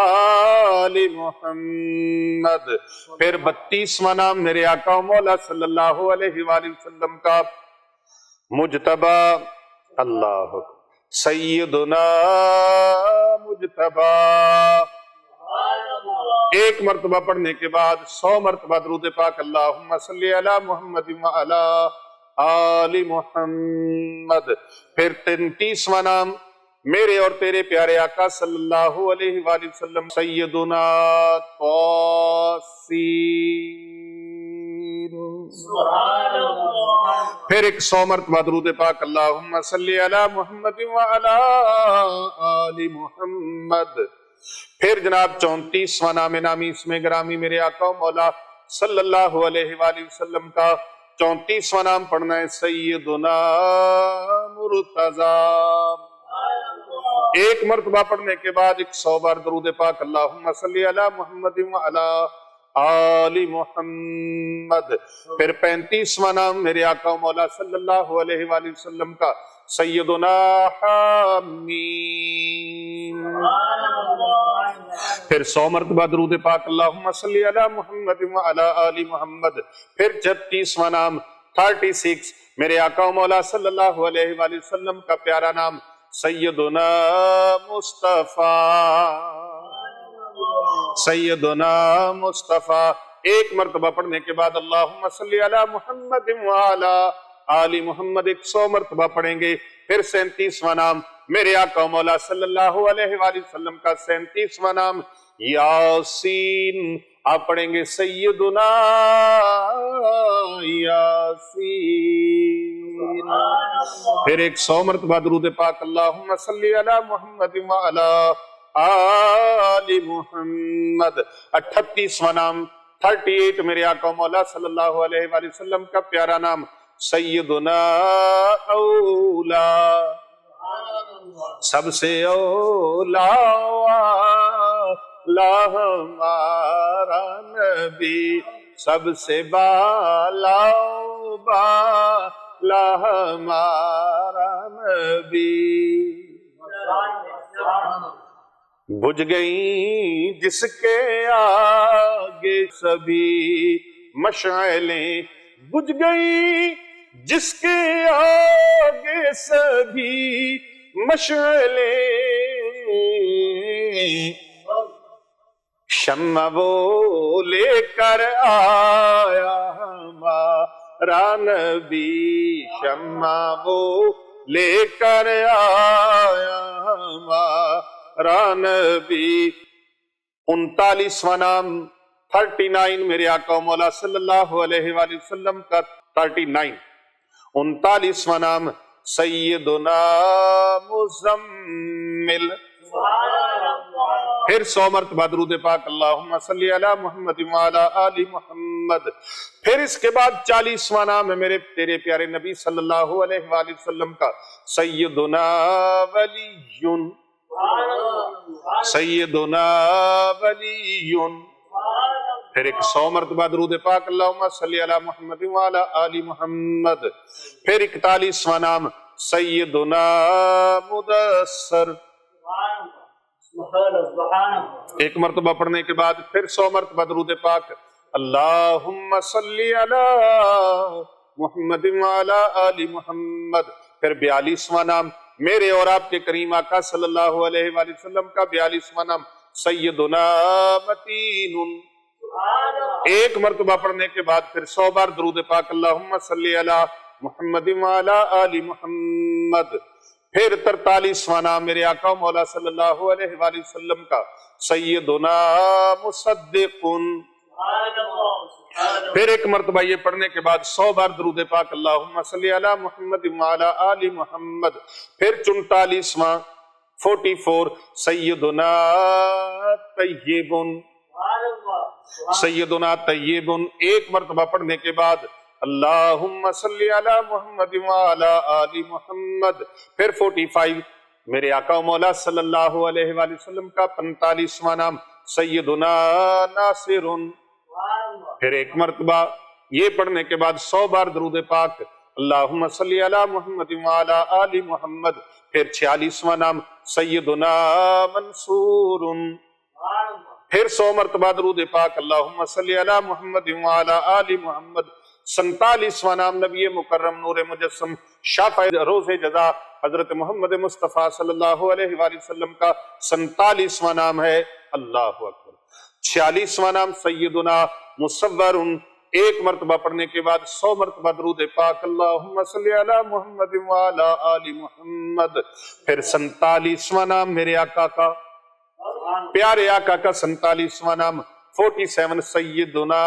آل محمد۔ پھر 32واں نام میرے آقا و مولا صلی اللہ علیہ وآلہ وسلم کا مجتبہ اللہ سیدنا مجتبہ، ایک مرتبہ پڑھنے کے بعد 100 مرتبہ درود پاک اللہم صلی علی محمد وعلی آل محمد۔ پھر 33واں نام میرے اور تیرے پیارے آقا صلی اللہ علیہ وآلہ وسلم سیدنا طاسین، پھر ایک سو مرتبہ درود پاک اللہم صلی علی محمد وعلی آل محمد. پھر جناب 34واں نام نامی اسم گرامی میرے آقا و مولا صلی اللہ علیہ وآلہ وسلم کا 34واں نام پڑھنا ہے سیدنا مرتضی. ایک مرتبہ پڑھنے کے بعد 100 بار درود پاک اللہم صلی علی محمد وعلی آل محمد. پھر 35واں نام میرے آقا و مولا صلی اللہ علیہ وآلہ وسلم کا سیدنا حمیم. پھر 100 مرتبہ درود پاک اللہم صلی علی محمد وعلی آل محمد. پھر 36واں نام 36 میرے آقا و مولا صلی اللہ علیہ وآلہ وسلم کا پیارا نام سیدنا مصطفیٰ سیدنا مصطفیٰ. ایک مرتبہ پڑھنے کے بعد اللہم صلی علی محمد وعلی آل محمد 100 مرتبہ پڑھیں گے. پھر 37واں نام میرے آقا و مولا صلی اللہ علیہ وآلہ وسلم کا 37واں نام یاسین. آپ پڑھیں گے سیدنا یاسین. پھر 100 مرتبہ درود پاک اللہم صلی علی محمد وعلی آل محمد. 38واں نام 38 میرے آقا و مولا صلی اللہ علیہ وآلہ وسلم کا پیارا نام سیدنا اولا سب سے اولا والا ہمارا نبی سب سے بالا بالا ہمارا نبی. بجھ گئی جس کے آگے سبھی مشعلیں بجھ گئی جس کے آگے سبھی مشعلیں شمع وہ لے کر آیا ہمارا نبی شمع وہ لے کر آیا ہمارا نبی. 39واں نام 39 میرے آقا و مولا صلی اللہ علیہ وآلہ وسلم کا 39. 39واں نام سیدنا مزمل. پھر 100 مرتبہ درود پاک اللہم صلی علی محمد وعلی آل محمد. پھر اس کے بعد 40واں نام ہے میرے تیرے پیارے نبی صلی اللہ علیہ وآلہ وسلم کا سیدنا ولیٌ سیدنا ولی. پھر 100 مرتبہ درود پاک اللہم صلی علی محمد وعلی آل محمد. پھر 41واں نام سیدنا مدثر. ایک مرتبہ پڑھنے کے بعد پھر 100 مرتبہ درود پاک اللہم صلی علی محمد وعلی آل محمد. پھر 42واں نام میرے اور آپ کے کریم آقا صلی اللہ علیہ وآلہ وسلم کا 42واں نام سیدنا متین. ایک مرتبہ پڑھنے کے بعد پھر 100 بار درود پاک اللہم صلی علی محمد وعلی آل محمد. پھر 43واں نام میرے آقا و مولا صلی اللہ علیہ وآلہ وسلم کا سیدنا مصدق. پھر ایک مرتبہ یہ پڑھنے کے بعد 100 بار درود پاک اللہم صلی علی محمد وعلی آل محمد. پھر 44واں 44 سیدنا طیب سیدنا طیب. ایک مرتبہ پڑھنے کے بعد اللہم صلی علی محمد وعلی آل محمد. پھر 45 میرے آقا و مولا صلی اللہ علیہ وآلہ وسلم کا 45واں نام سیدنا ناصر. پھر ایک مرتبہ یہ پڑھنے کے بعد 100 بار درود پاک اللہم صلی علی محمد وعلی آل محمد. پھر 46واں نام سیدنا منصور. پھر 100 مرتبہ درود پاک اللہم صلی علی محمد وعلی آل محمد. 47واں نام نبی مکرم نور مجسم شافع روز جزا حضرت محمد مصطفیٰ صلی اللہ علیہ وآلہ وسلم کا 47واں نام ہے اللہ اکبر. 46واں نام سیدنا مصور. ایک مرتبہ پڑھنے کے بعد 100 مرتبہ درود پاک اللہم صلی علی محمد وعلی آل محمد. پھر 47واں نام میرے آقا کا پیارے آقا کا 47واں نام 47 سیدنا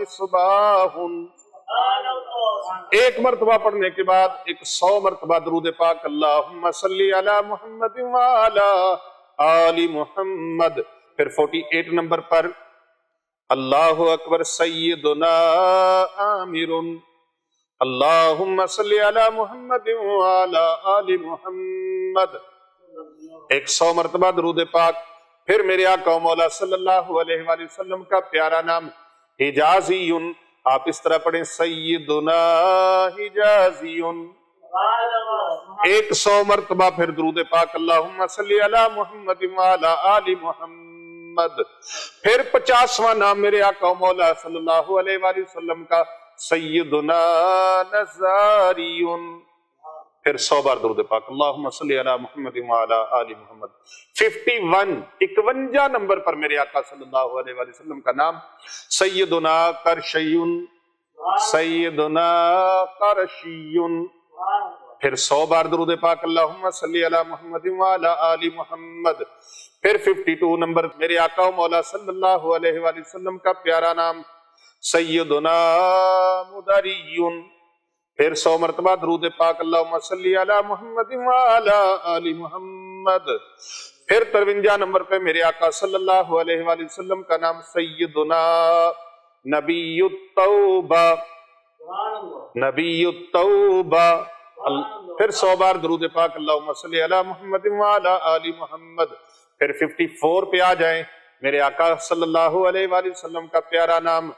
مصباح. ایک مرتبہ پڑھنے کے بعد 100 مرتبہ درود پاک اللہم صلی علی محمد وعلی آل محمد. پھر 48 نمبر پر اللہ اکبر سیدنا آمر اللہم صلی علی محمد وعلی آل محمد. 100 مرتبہ درود پاک. پھر میرے آقا و مولا صلی اللہ علیہ وآلہ وسلم کا پیارا نام حجازیون آپ اس طرح پڑھیں سیدنا حجازیون 100 مرتبہ. پھر درود پاک اللہم صلی علی محمد وعلی آل محمد. پھر 50واں نام میرے آقا و مولا صلی اللہ علیہ وآلہ وسلم کا سیدنا نزاریون. پھر 100 بار درود پاک اللہم صلی علی محمد وعلی آل محمد. 51 نمبر پر میرے آقا صلی اللہ علیہ وآلہ وسلم کا نام سیدنا قرشیون سیدنا قرشیون. پھر 100 بار درود پاک اللہم صلی علی محمد وعلی آل محمد. پھر 52 نمبر میرے آقا و مولا صلی اللہ علیہ وآلہ وسلم کا پیارا نام سیدنا مدریون. پھر 100 مرتبہ درود پاک اللہم صلی علی محمد وعلی آل محمد. پھر 53 نمبر پر میرے آقا صلی اللہ علیہ وآلہ وسلم کا نام سیدنا نبی التوبہ نبی التوبہ. پھر 100 بار درود پاک اللہم صلی علی محمد وعلی آل محمد. پھر 54 پہ آ جائیں میرے آقا صلی اللہ علیہ وآلہ وسلم کا پیارا نام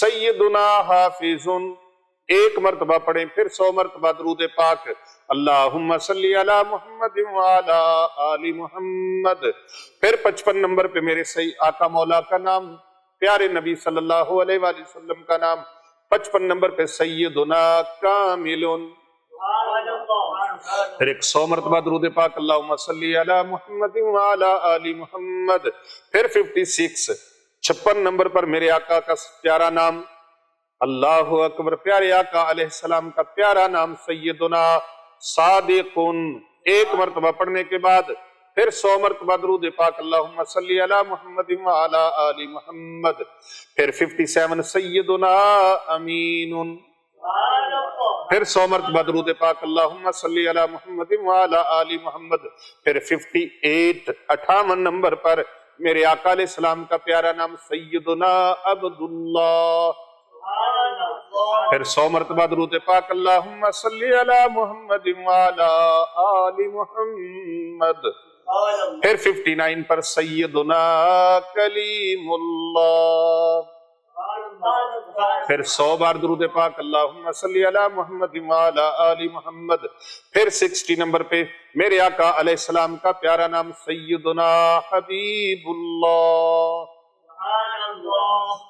سیدنا حافظن 1 مرتبہ پڑھیں. پھر 100 مرتبہ درود پاک اللہم صلی علی محمد وعلی آل محمد. پھر 55 نمبر پہ میرے آقا مولا کا نام پیارے نبی صلی اللہ علیہ وآلہ وسلم کا نام 55 نمبر پہ سیدنا کاملون. پھر 100 مرتبہ درود پاک اللہم صلی علی محمد وعلی آل محمد. پھر 56 نمبر پر میرے آقا کا پیارا نام اللہ اکبر پیارے آقا علیہ السلام کا پیارا نام سیدنا صادقون 1 مرتبہ پڑھنے کے بعد. پھر 100 مرتبہ درود پاک اللہم صلی علی محمد وعلی آل محمد. پھر 57 سیدنا امینون. پھر 100 مرتبہ درود پاک اللہم صلی علی محمد وعلی آل محمد. پھر 58 نمبر پر میرے آقا علیہ السلام کا پیارا نام سیدنا عبداللہ. پھر 100 مرتبہ درود پاک اللہم صلی علی محمد وعلی آل محمد. پھر 59 پر سیدنا کلیم اللہ. پھر 100 بار درود پاک اللہم صلی علی محمد وعلی آل محمد. پھر 60 نمبر پہ میرے آقا علیہ السلام کا پیارا نام سیدنا حبیب اللہ.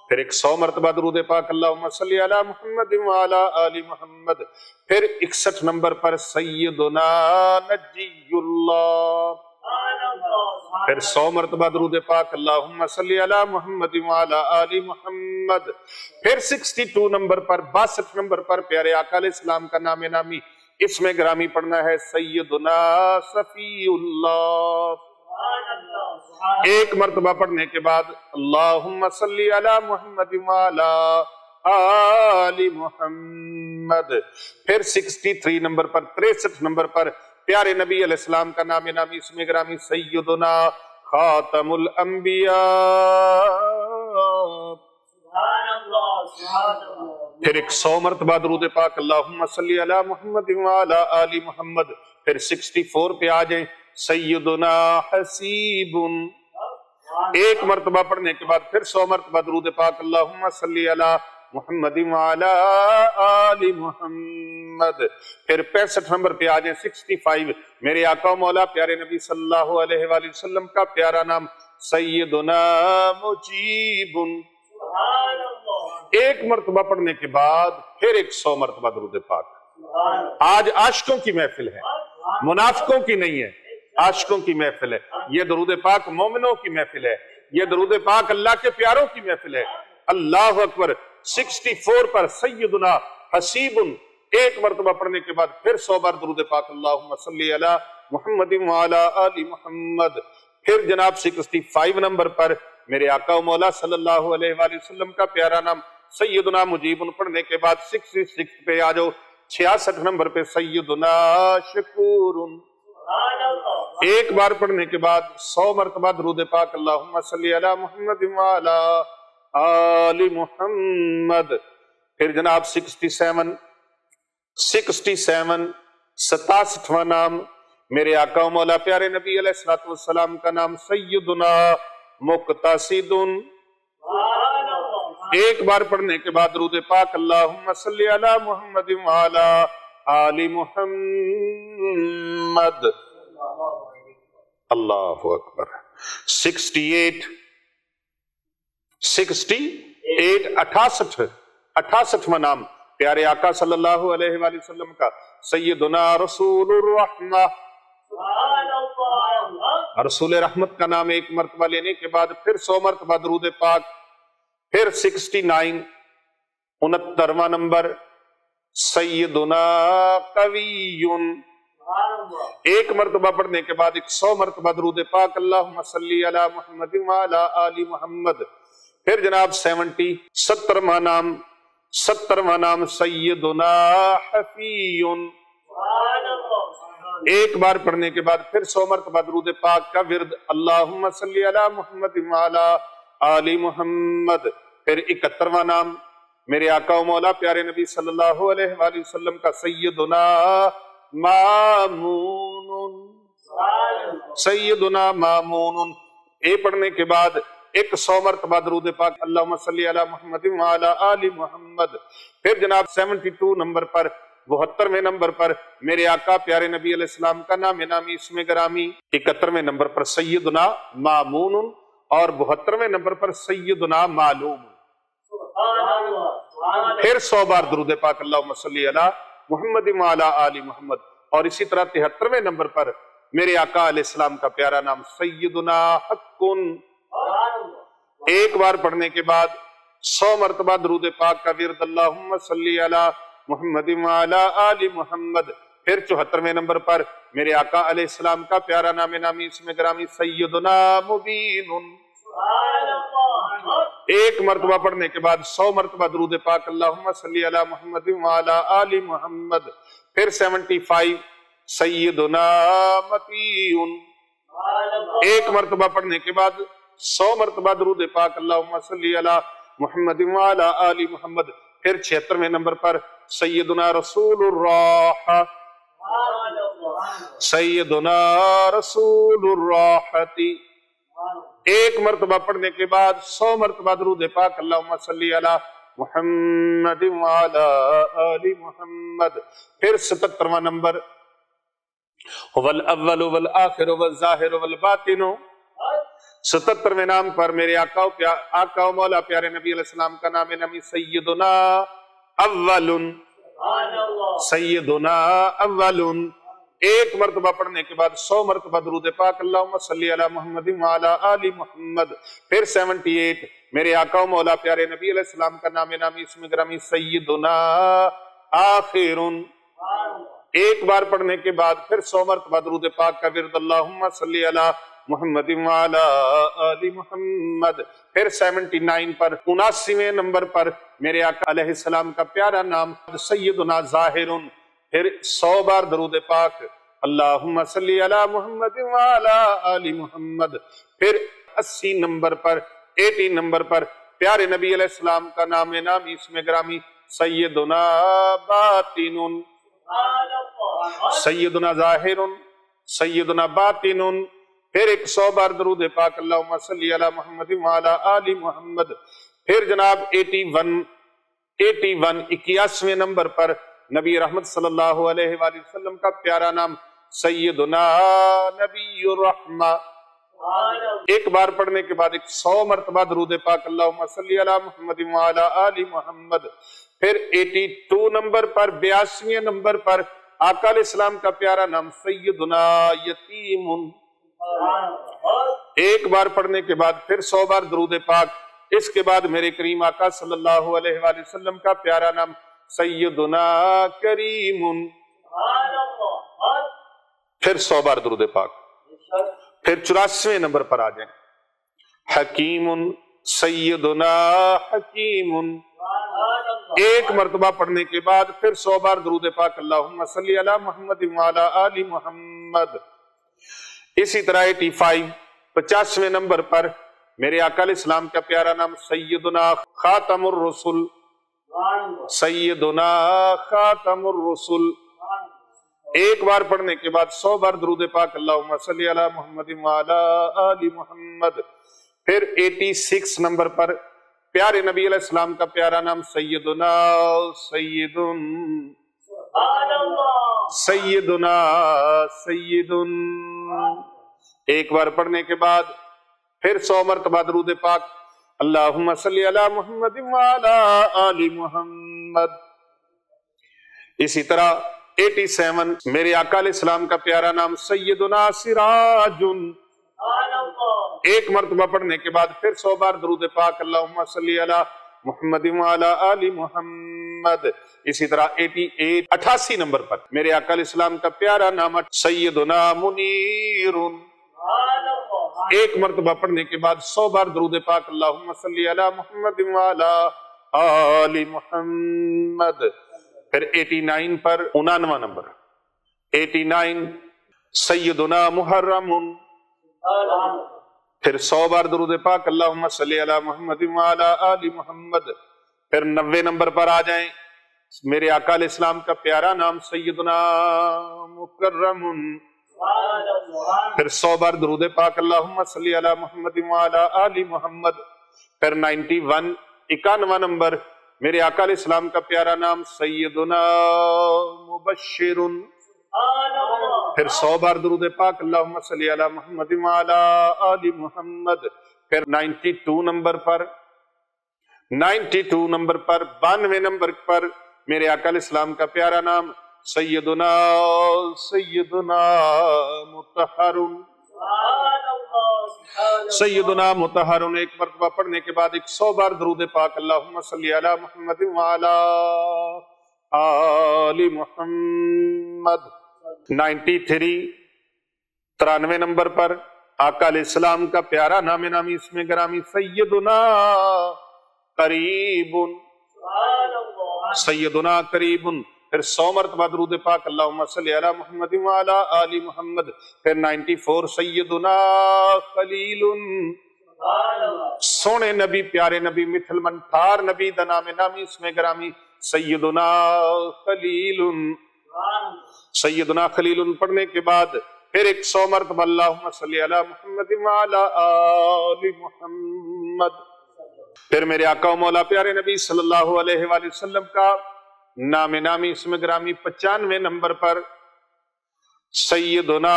پھر 100 مرتبہ درود پاک اللہم صلی علی محمد وعلی آل محمد. پھر 61 نمبر پر سیدنا نجی اللہ. پھر 100 مرتبہ درود پاک اللہم صلی علی محمد وعلی آل محمد. پھر 62 نمبر پر 62 نمبر پر پیارے آقا علیہ السلام کا نام نامی اس میں گرامی پڑھنا ہے سیدنا صفی اللہ 1 مرتبہ پڑھنے کے بعد اللہم صلی علی محمد وعلی آل محمد. پھر 63 نمبر پر 63 نمبر پر پیارے نبی علیہ السلام کا نام نامی اسم گرامی سیدنا خاتم الانبیاء. پھر 100 مرتبہ درود پاک اللہم صلی علی محمد وعلی آل محمد. پھر 64 پہ آ جائیں سیدنا حسیبن 1 مرتبہ پڑھنے کے بعد. پھر 100 مرتبہ درود پاک اللہم صلی علی محمد وعلی آل محمد. پھر 65 نمبر پہ آ جائیں 65 میرے آقا و مولا پیارے نبی صلی اللہ علیہ وآلہ وسلم کا پیارا نام سیدنا مجیبن 1 مرتبہ پڑھنے کے بعد. پھر 100 مرتبہ درود پاک. آج عاشقوں کی محفل ہے, منافقوں کی نہیں ہے, عاشقوں کی محفل ہے. یہ درود پاک مومنوں کی محفل ہے, یہ درود پاک اللہ کے پیاروں کی محفل ہے. اللہ اکبر 64 پر سیدنا حسیبن 1 مرتبہ پڑھنے کے بعد. پھر 100 بار درود پاک اللہم صلی علی محمد وعلی آل محمد. پھر جناب 65 نمبر پر میرے آقا و مولا صلی اللہ علیہ وآلہ وسلم کا پیارا نام सैयदना मुजीब उन पढ़ने के बाद 66 पे आ जाओ, 66 नंबर पे सैयदना शकूर। एक बार पढ़ने के बाद 100 मरतबा दुरूद पाक अल्लाहुम्मा सल्ली अला मुहम्मद व अला आलि मुहम्मद। फिर जनाब 67 67वां नाम मेरे आका मौला प्यारे नबी अलैहिस्सलाम का नाम सैयदना मुक्तसिदुन। एक बार पढ़ने के बाद दुरूद पाक अल्लाहुम्मा सल्ली अला मुहम्मद व अला आलि मुहम्मद। अल्लाहु अकबर। 68वां नाम प्यारे आका सल्लल्लाहु अलैहि वसल्लम का सैयदुना रसूलुर रहमत। रसूल रहमत का नाम एक मरतबा लेने के बाद फिर 100 मरतबा दुरूद पाक। फिर 69वां नंबर सैयदुना कवियुन। एक मरतबा पढ़ने के बाद 100 मरतबा दुरूद पाक अल्लाहुम्मा सल्ली अला मुहम्मद व अला आलि मुहम्मद। फिर जनाब 70वां नाम सैयदुना हफीयुन। एक बार पढ़ने के बाद फिर 100 मरतबा दुरूद पाक का विर्द अल्लाहुम्मा सल्ली अला मुहम्मद व अला आलि मुहम्मद। फिर 71वां नाम मेरे आका मौला प्यारे नबी सल्लल्लाहु अलैहि वसल्लम का सैयदुना मामून। सैयदुना मामून। ए पढ़ने के बाद 100 मरतबा दुरूद पाक अल्लाहुम्मा सल्ली अला मुहम्मद व अला आलि मुहम्मद। फिर जनाब 72 नंबर पर 72वें नंबर पर मेरे आका प्यारे नबी अलैहिस्सलाम का नाम नामी इसमें गरामी। 71वें नंबर पर सैयदुना मामून और 72वें नंबर पर सैयदुना मालूम। फिर 100 बार दुरूद पाक अल्लाहुम्मा सल्ली अला मुहम्मद व अला आलि मुहम्मद। और इसी तरह 73वें नंबर पर मेरे आका अलैहिस्सलाम का प्यारा नाम सैयदुना हक्कुन। एक बार पढ़ने के बाद 100 मरतबा दुरूद पाक का विर्द अल्लाहुम्मा सल्ली अला मुहम्मद व अला आलि मुहम्मद। फिर 74वें नंबर पर मेरे आका अलैहिस्सलाम का प्यारा नाम नामी इसमें ग्रामी सैयदुना मुबीन। एक मरतबा पढ़ने के बाद 100 मरतबा दुरूद पाक अल्लाहुम्मा सल्ली अला मुहम्मद व अला आलि मुहम्मद। फिर 75 सैयदुना मतीउन। एक मरतबा पढ़ने के बाद 100 मरतबा दुरूद पाक अल्लाहुम्मा सल्ली अला मुहम्मद व अला आलि मुहम्मद। फिर 76वें नंबर पर सैयदुना रसूलुर रहमत। सैयदुना रसूलुर रहमती। एक मरतबा पढ़ने के बाद 100 मरतबा दुरूद पाक अल्लाहुम्मा सल्ली अला मुहम्मद व अला आलि मुहम्मद। फिर 77वां नंबर वल अव्वल वल आखिर वल ज़ाहिर वल बातिन। 77वें नाम पर मेरे आका मौला प्यारे नबी अलैहिस्सलाम का नाम नमी सैयदुना अव्वलुन। सैयदुना अव्वलुन। एक मरतबा पढ़ने के बाद 100 मरतबा दुरूद पाक अल्लाहुम्मा सल्ली अला मुहम्मद व अला आलि मुहम्मद। फिर 78 मेरे आका मौला प्यारे नबी अलैहिस्सलाम का नाम नामी इसमें ग्रामी सैयदुना आखिरुन। एक बार पढ़ने के बाद फिर 100 मरतबा दुरूद पाक का विर्द अल्लाहुम्मा सल्ली अला मुहम्मद व अला आलि मुहम्मद। फिर 79 पर 79वें नंबर पर मेरे आका अलैहिस्सलाम का प्यारा नाम सैयदुना ज़ाहिरुन। फिर 100 बार दरूद पाक अल्लाहुम्मा सल्ली अला मुहम्मद व अला आलि मुहम्मद। फिर 80 नंबर पर प्यारे नबी अलैहिस्सलाम का नाम इसमें ग्रामी सैयदुना बातिनुन। सैयदुना ज़ाहिरुन सैयदुना बातिनुन। फिर 100 बार दरूद पाक अल्लाहुम्मा सल्ली अला मुहम्मद व अला आलि मुहम्मद। फिर जनाब 81वें नंबर पर नबी रहमत सल्लल्लाहु अलैहि वसल्लम का प्यारा नाम सैयदुना नबीयुर रहमा। एक बार पढ़ने के बाद 100 मरतबा दुरूद पाक अल्लाहुम्मा सल्ली अला मुहम्मद व अला आलि मुहम्मद। फिर 82वें नंबर पर आका अलैहिस्सलाम का प्यारा नाम सैयदुना यतीमुन। एक बार पढ़ने के बाद फिर 100 बार दुरूद पाक। इसके बाद मेरे करीम आका सल्लल्लाहु अलैहि वसल्लम का प्यारा नाम सैयदुना करीमुन। फिर 100 बार दुरूद पाक। फिर 84वें नंबर पर आ जाए हकीमुन सैयदुना हकीमुन। ایک مرتبہ پڑھنے کے بعد پھر 100 بار درود پاک اللہم صلی علی محمد وعلی آل محمد۔ اسی طرح 85 50ویں نمبر پر میرے آقا علیہ السلام کا پیارا نام سیدنا خاتم الرسل ایک بار پڑھنے کے بعد 100 بار درود پاک اللہم صلی علی محمد وعلی آل محمد۔ پھر 86 نمبر پر پیارے نبی علیہ السلام کا پیارا نام سیدنا ایک بار پڑھنے کے بعد پھر 100 مرتبہ درود پاک اللہم صلی علی محمد وعلی آل محمد۔ اسی طرح 87 میرے آقا علیہ السلام کا پیارا نام سیدنا سراجن ایک مرتبہ پڑھنے کے بعد پھر 100 بار درود پاک اللہم صلی علی محمد وعلی آل محمد۔ اسی طرح 88 نمبر پر میرے آقا علیہ السلام کا پیارا نام سیدنا منیرن ایک مرتبہ پڑھنے کے بعد 100 بار درود پاک اللہم صلی علی محمد وعلی آل محمد۔ پھر 89 پر 99 نمبر 89 سیدنا محرمن پھر 100 بار درود پاک اللہم صلی علی محمد وعلی آل محمد۔ پھر 90 نمبر پر آ جائیں میرے آقا علیہ السلام کا پیارا نام سیدنا مکرمن پھر 100 بار درود پاک اللہم صلی علی محمد وعلی آل محمد۔ پھر 91 نمبر میرے آقا علیہ السلام کا پیارا نام سیدنا مبشرن پھر 100 بار درود پاک اللہم صلی علی محمد وعلی آل محمد۔ پھر 92 نمبر پر 92 نمبر پر میرے آقا علیہ السلام کا پیارا نام سیدنا مطہرن ایک مرتبہ پڑھنے کے بعد 100 بار درود پاک اللہم صلی علی محمد وعلی آل محمد۔ 93 نمبر پر آقا علیہ السلام کا پیارا نام نامی اسم گرامی سیدنا قریبن پھر 100 مرتبہ درود پاک اللہم صلی علی محمد وعلی آل محمد۔ پھر 94 سیدنا خلیلن سونے نبی پیارے نبی مثل منتھار نبی دا نام نامی اسم گرامی سیدنا خلیلن پڑھنے کے بعد پھر 100 مرتبہ اللہم صلی علی محمد وعلی آل محمد۔ پھر میرے آقا و مولا پیارے نبی صلی اللہ علیہ وآلہ وسلم کا نام نامی اسم گرامی 95 نمبر پر سیدنا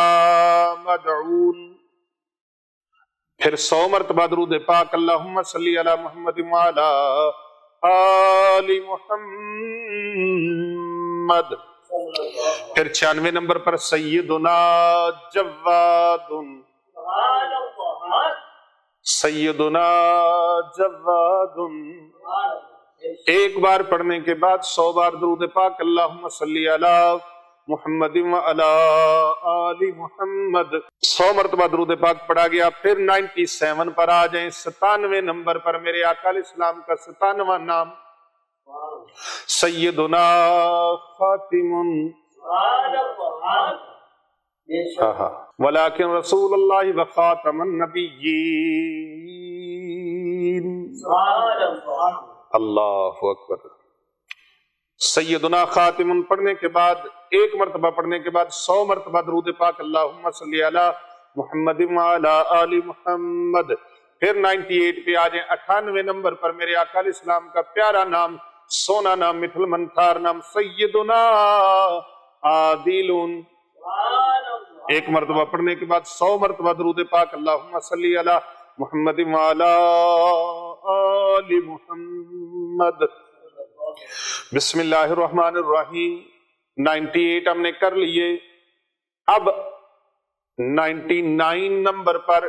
مدعون پھر 100 مرتبہ درود پاک اللہم صلی علی محمد وعلی آل محمد۔ پھر 96 نمبر پر سیدنا جوادن ایک بار پڑھنے کے بعد 100 بار درود پاک اللہم صلی علی محمد وعلی آل محمد۔ 100 مرتبہ درود پاک پڑھا گیا۔ پھر 97 پر آ جائیں 97 نمبر پر میرے آقا علیہ السلام کا 97 نام سیدنا خاتمن ولیکن رسول اللہ وخاتم النبیین اللہ اکبر۔ سیدنا خاتمن پڑھنے کے بعد ایک مرتبہ پڑھنے کے بعد 100 مرتبہ درود پاک اللہم صلی علی محمد وعلی آل محمد۔ پھر 98 پہ آ جائیں 98 نمبر پر میرے آقا علیہ السلام کا پیارا نام سونا نام مثل منتھار نام سیدنا عادلن ایک مرتبہ پڑھنے کے بعد 100 مرتبہ درود پاک اللہم صلی علی محمد وعلی آل محمد۔ بسم اللہ الرحمن الرحیم 98 ہم نے کر لیے۔ اب 99 نمبر پر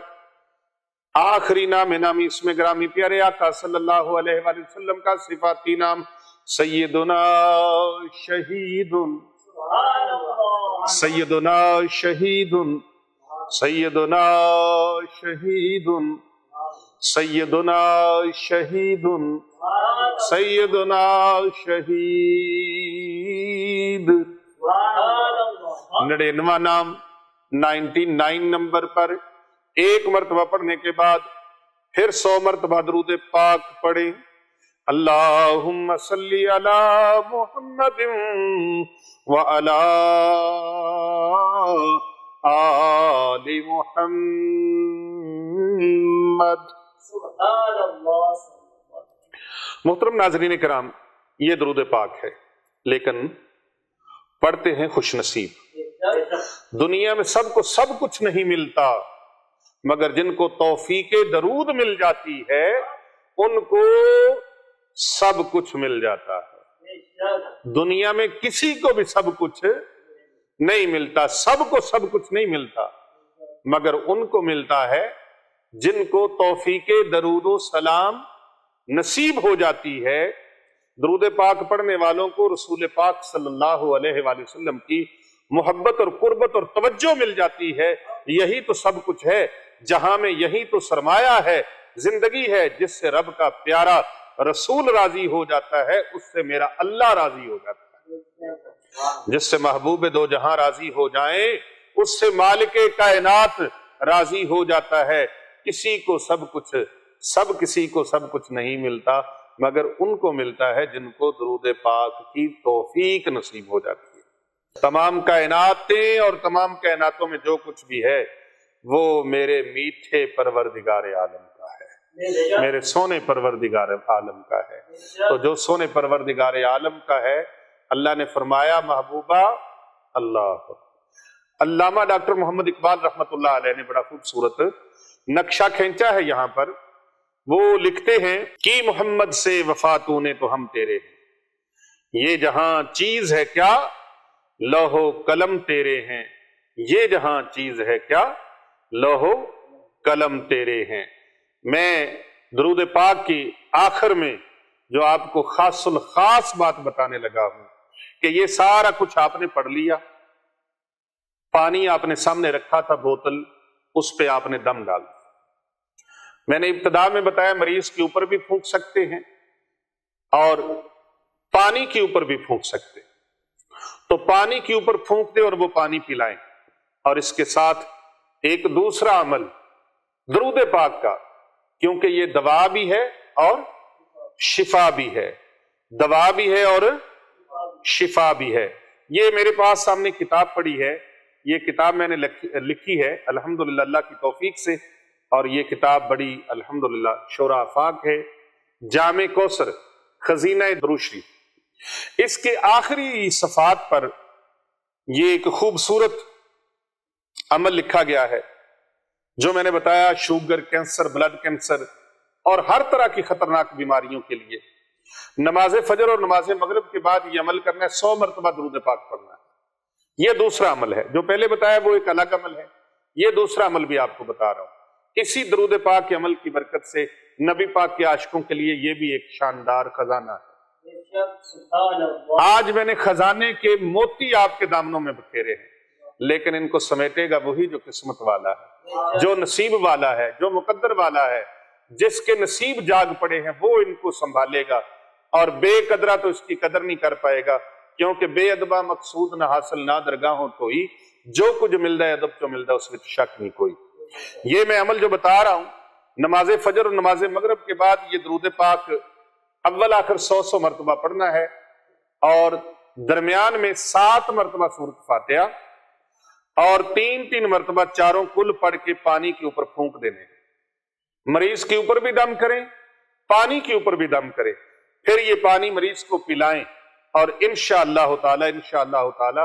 آخری نام نامی اسم گرامی پیارے آقا صلی اللہ علیہ وآلہ وسلم کا صفاتی نام سیدنا شہیدن سيدنا شہید نڑینواں نام 99 نمبر پر ایک مرتبہ پڑھنے کے بعد پھر 100 مرتبہ درود پاک پڑھیں. اللہم صلی علی محمد وعلی آل محمد. محترم ناظرین کرام، یہ درود پاک ہے لیکن پڑھتے ہیں خوش نصیب. دنیا میں سب کو سب کچھ نہیں ملتا مگر جن کو توفیق درود مل جاتی ہے ان کو سب کچھ مل جاتا ہے. دنیا میں کسی کو بھی سب کچھ نہیں ملتا، سب کو سب کچھ نہیں ملتا مگر ان کو ملتا ہے جن کو توفیق درود و سلام نصیب ہو جاتی ہے. درود پاک پڑھنے والوں کو رسول پاک صلی اللہ علیہ وآلہ وسلم کی محبت اور قربت اور توجہ مل جاتی ہے. یہی تو سب کچھ ہے جہاں میں، یہی تو سرمایہ ہے، زندگی ہے. جس سے رب کا پیارا رسول راضی ہو جاتا ہے اس سے میرا اللہ راضی ہو جاتا ہے. جس سے محبوب دو جہاں راضی ہو جائیں اس سے مالک کائنات راضی ہو جاتا ہے. کسی کو سب کچھ نہیں ملتا مگر ان کو ملتا ہے جن کو درود پاک کی توفیق نصیب ہو جاتی ہے. تمام کائناتیں اور تمام کائناتوں میں جو کچھ بھی ہے وہ میرے میٹھے پروردگار عالم کا ہے، میرے سونے پروردگار عالم کا ہے. تو جو سونے پروردگار عالم کا ہے، اللہ نے فرمایا محبوبہ اللہ. علامہ ڈاکٹر محمد اقبال رحمت اللہ علیہ نے بڑا خوبصورت نقشہ کھینچا ہے. یہاں پر وہ لکھتے ہیں کہ محمد سے وفا تو نے تو ہم تیرے ہیں، یہ جہاں چیز ہے کیا لوح و قلم تیرے ہیں، یہ جہاں چیز ہے کیا لوح و قلم تیرے ہیں. میں درود پاک کی آخر میں جو آپ کو خاص الخاص بات بتانے لگا ہوں کہ یہ سارا کچھ آپ نے پڑھ لیا. پانی آپ نے سامنے رکھا تھا، بوتل، اس پہ آپ نے دم ڈال دی. میں نے ابتدا میں بتایا مریض کے اوپر بھی پھونک سکتے ہیں اور پانی کے اوپر بھی پھونک سکتے ہیں. تو پانی کے اوپر پھونک دیں اور وہ پانی پلائیں. اور اس کے ساتھ ایک دوسرا عمل درود پاک کا، کیونکہ یہ دوا بھی ہے اور شفا بھی ہے، دوا بھی ہے اور شفا بھی ہے. یہ میرے پاس سامنے کتاب پڑی ہے، یہ کتاب میں نے لکھی ہے الحمدللہ اللہ کی توفیق سے. اور یہ کتاب بڑی الحمدللہ شعرا آفاق ہے، جامع کوثر خزینہ دروشری. اس کے آخری صفحات پر یہ ایک خوبصورت عمل لکھا گیا ہے جو میں نے بتایا شوگر، کینسر، بلڈ کینسر اور ہر طرح کی خطرناک بیماریوں کے لیے. نماز فجر اور نماز مغرب کے بعد یہ عمل کرنا ہے، 100 مرتبہ درود پاک پڑھنا ہے. یہ دوسرا عمل ہے. جو پہلے بتایا وہ ایک الگ عمل ہے، یہ دوسرا عمل بھی آپ کو بتا رہا ہوں. اسی درود پاک کے عمل کی برکت سے نبی پاک کے عاشقوں کے لیے یہ بھی ایک شاندار خزانہ ہے. آج میں نے خزانے کے موتی آپ کے دامنوں میں بکھیرے ہیں لیکن ان کو سمیٹے گا وہی جو قسمت والا ہے، جو نصیب والا ہے، جو مقدر والا ہے. جس کے نصیب جاگ پڑے ہیں وہ ان کو سنبھالے گا اور بے قدرہ تو اس کی قدر نہیں کر پائے گا. کیونکہ بے ادبا مقصود نہ حاصل نہ درگاہوں کوئی، جو کچھ ملتا ہے ادب جو ملتا ہے اس میں شک نہیں کوئی. یہ میں عمل جو بتا رہا ہوں نماز فجر اور نماز مغرب کے بعد یہ درود پاک اول آخر 100 مرتبہ پڑھنا ہے. اور درمیان میں 7 مرتبہ سورۃ فاتحہ اور 3 مرتبہ چاروں کل پڑھ کے پانی کے اوپر پھونک دینے. مریض کے اوپر بھی دم کریں، پانی کے اوپر بھی دم کریں، پھر یہ پانی مریض کو پلائیں. اور انشاءاللہ تعالی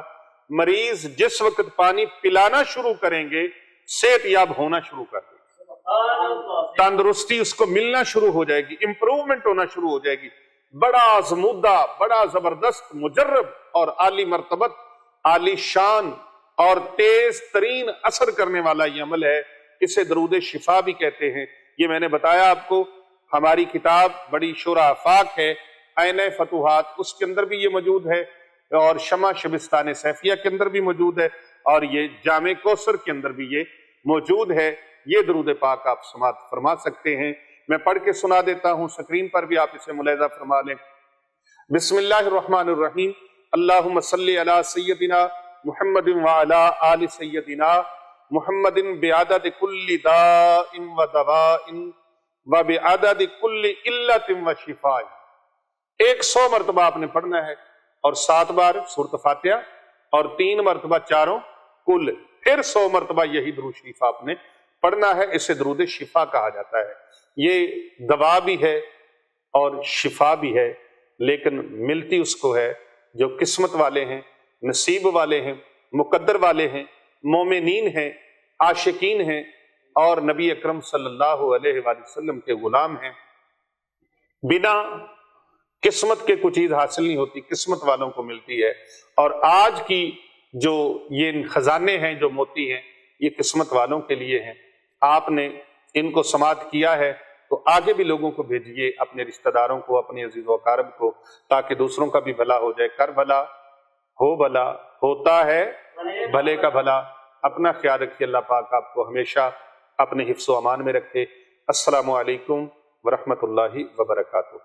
مریض جس وقت پانی پلانا شروع کریں گے صحت یاب ہونا شروع کر دیں گے، تندرستی اس کو ملنا شروع ہو جائے گی، امپروومنٹ ہونا شروع ہو جائے گی. بڑا آزمودہ، بڑا زبردست، مجرب اور عالی مرتبہ، عالی شان اور تیز ترین اثر کرنے والا یہ عمل ہے. اسے درود شفا بھی کہتے ہیں. یہ میں نے بتایا آپ کو ہماری کتاب بڑی شعرا آفاق ہے، آئینہ فتوحات اس کے اندر بھی یہ موجود ہے اور شمع شبستان سیفیہ کے اندر بھی موجود ہے اور یہ جامع کوثر کے اندر بھی یہ موجود ہے. یہ درود پاک آپ سماعت فرما سکتے ہیں. मैं पढ़ के सुना देता हूँ, स्क्रीन पर भी आप इसे मुलाहिजा फरमा लें। बिस्मिल्लाहिर्रहमानिर्रहीम। अल्लाहुम्मा सल्लि अला सय्यदिना मुहम्मदिन व अला आलि सय्यदिना मुहम्मदिन बिअददि कुल्लि दाइन व दवाइन व बिअददि कुल्लि इल्लतिन व शिफा। 100 मरतबा आपने पढ़ना है और 7 बार सूरत फातिहा और 3 मरतबा चारों कुल, फिर 100 मरतबा यही दुरूद शिफा आपने पढ़ना है। इसे दुरूद शिफा कहा जाता है। ये दवा भी है और शिफा भी है, लेकिन मिलती उसको है जो किस्मत वाले हैं, नसीब वाले हैं, मुकद्दर वाले हैं, मोमिनीन हैं, आशिकीन हैं और नबी अकरम सल्लल्लाहु अलैहि वसल्लम के गुलाम हैं। बिना किस्मत के कुछ चीज़ हासिल नहीं होती, किस्मत वालों को मिलती है। और आज की जो ये खजाने हैं, जो मोती हैं, ये किस्मत वालों के लिए हैं। आपने इनको समात किया है तो आगे भी लोगों को भेजिए, अपने रिश्तेदारों को, अपने अजीज व अकारब को, ताकि दूसरों का भी भला हो जाए। कर भला हो भला, होता है भले का भला। अपना ख्याल रखिए, अल्लाह पाक आपको हमेशा अपने हिफ्ज़ व अमान में रखे। अस्सलामु अलैकुम व रहमतुल्लाहि व बरकातुहू।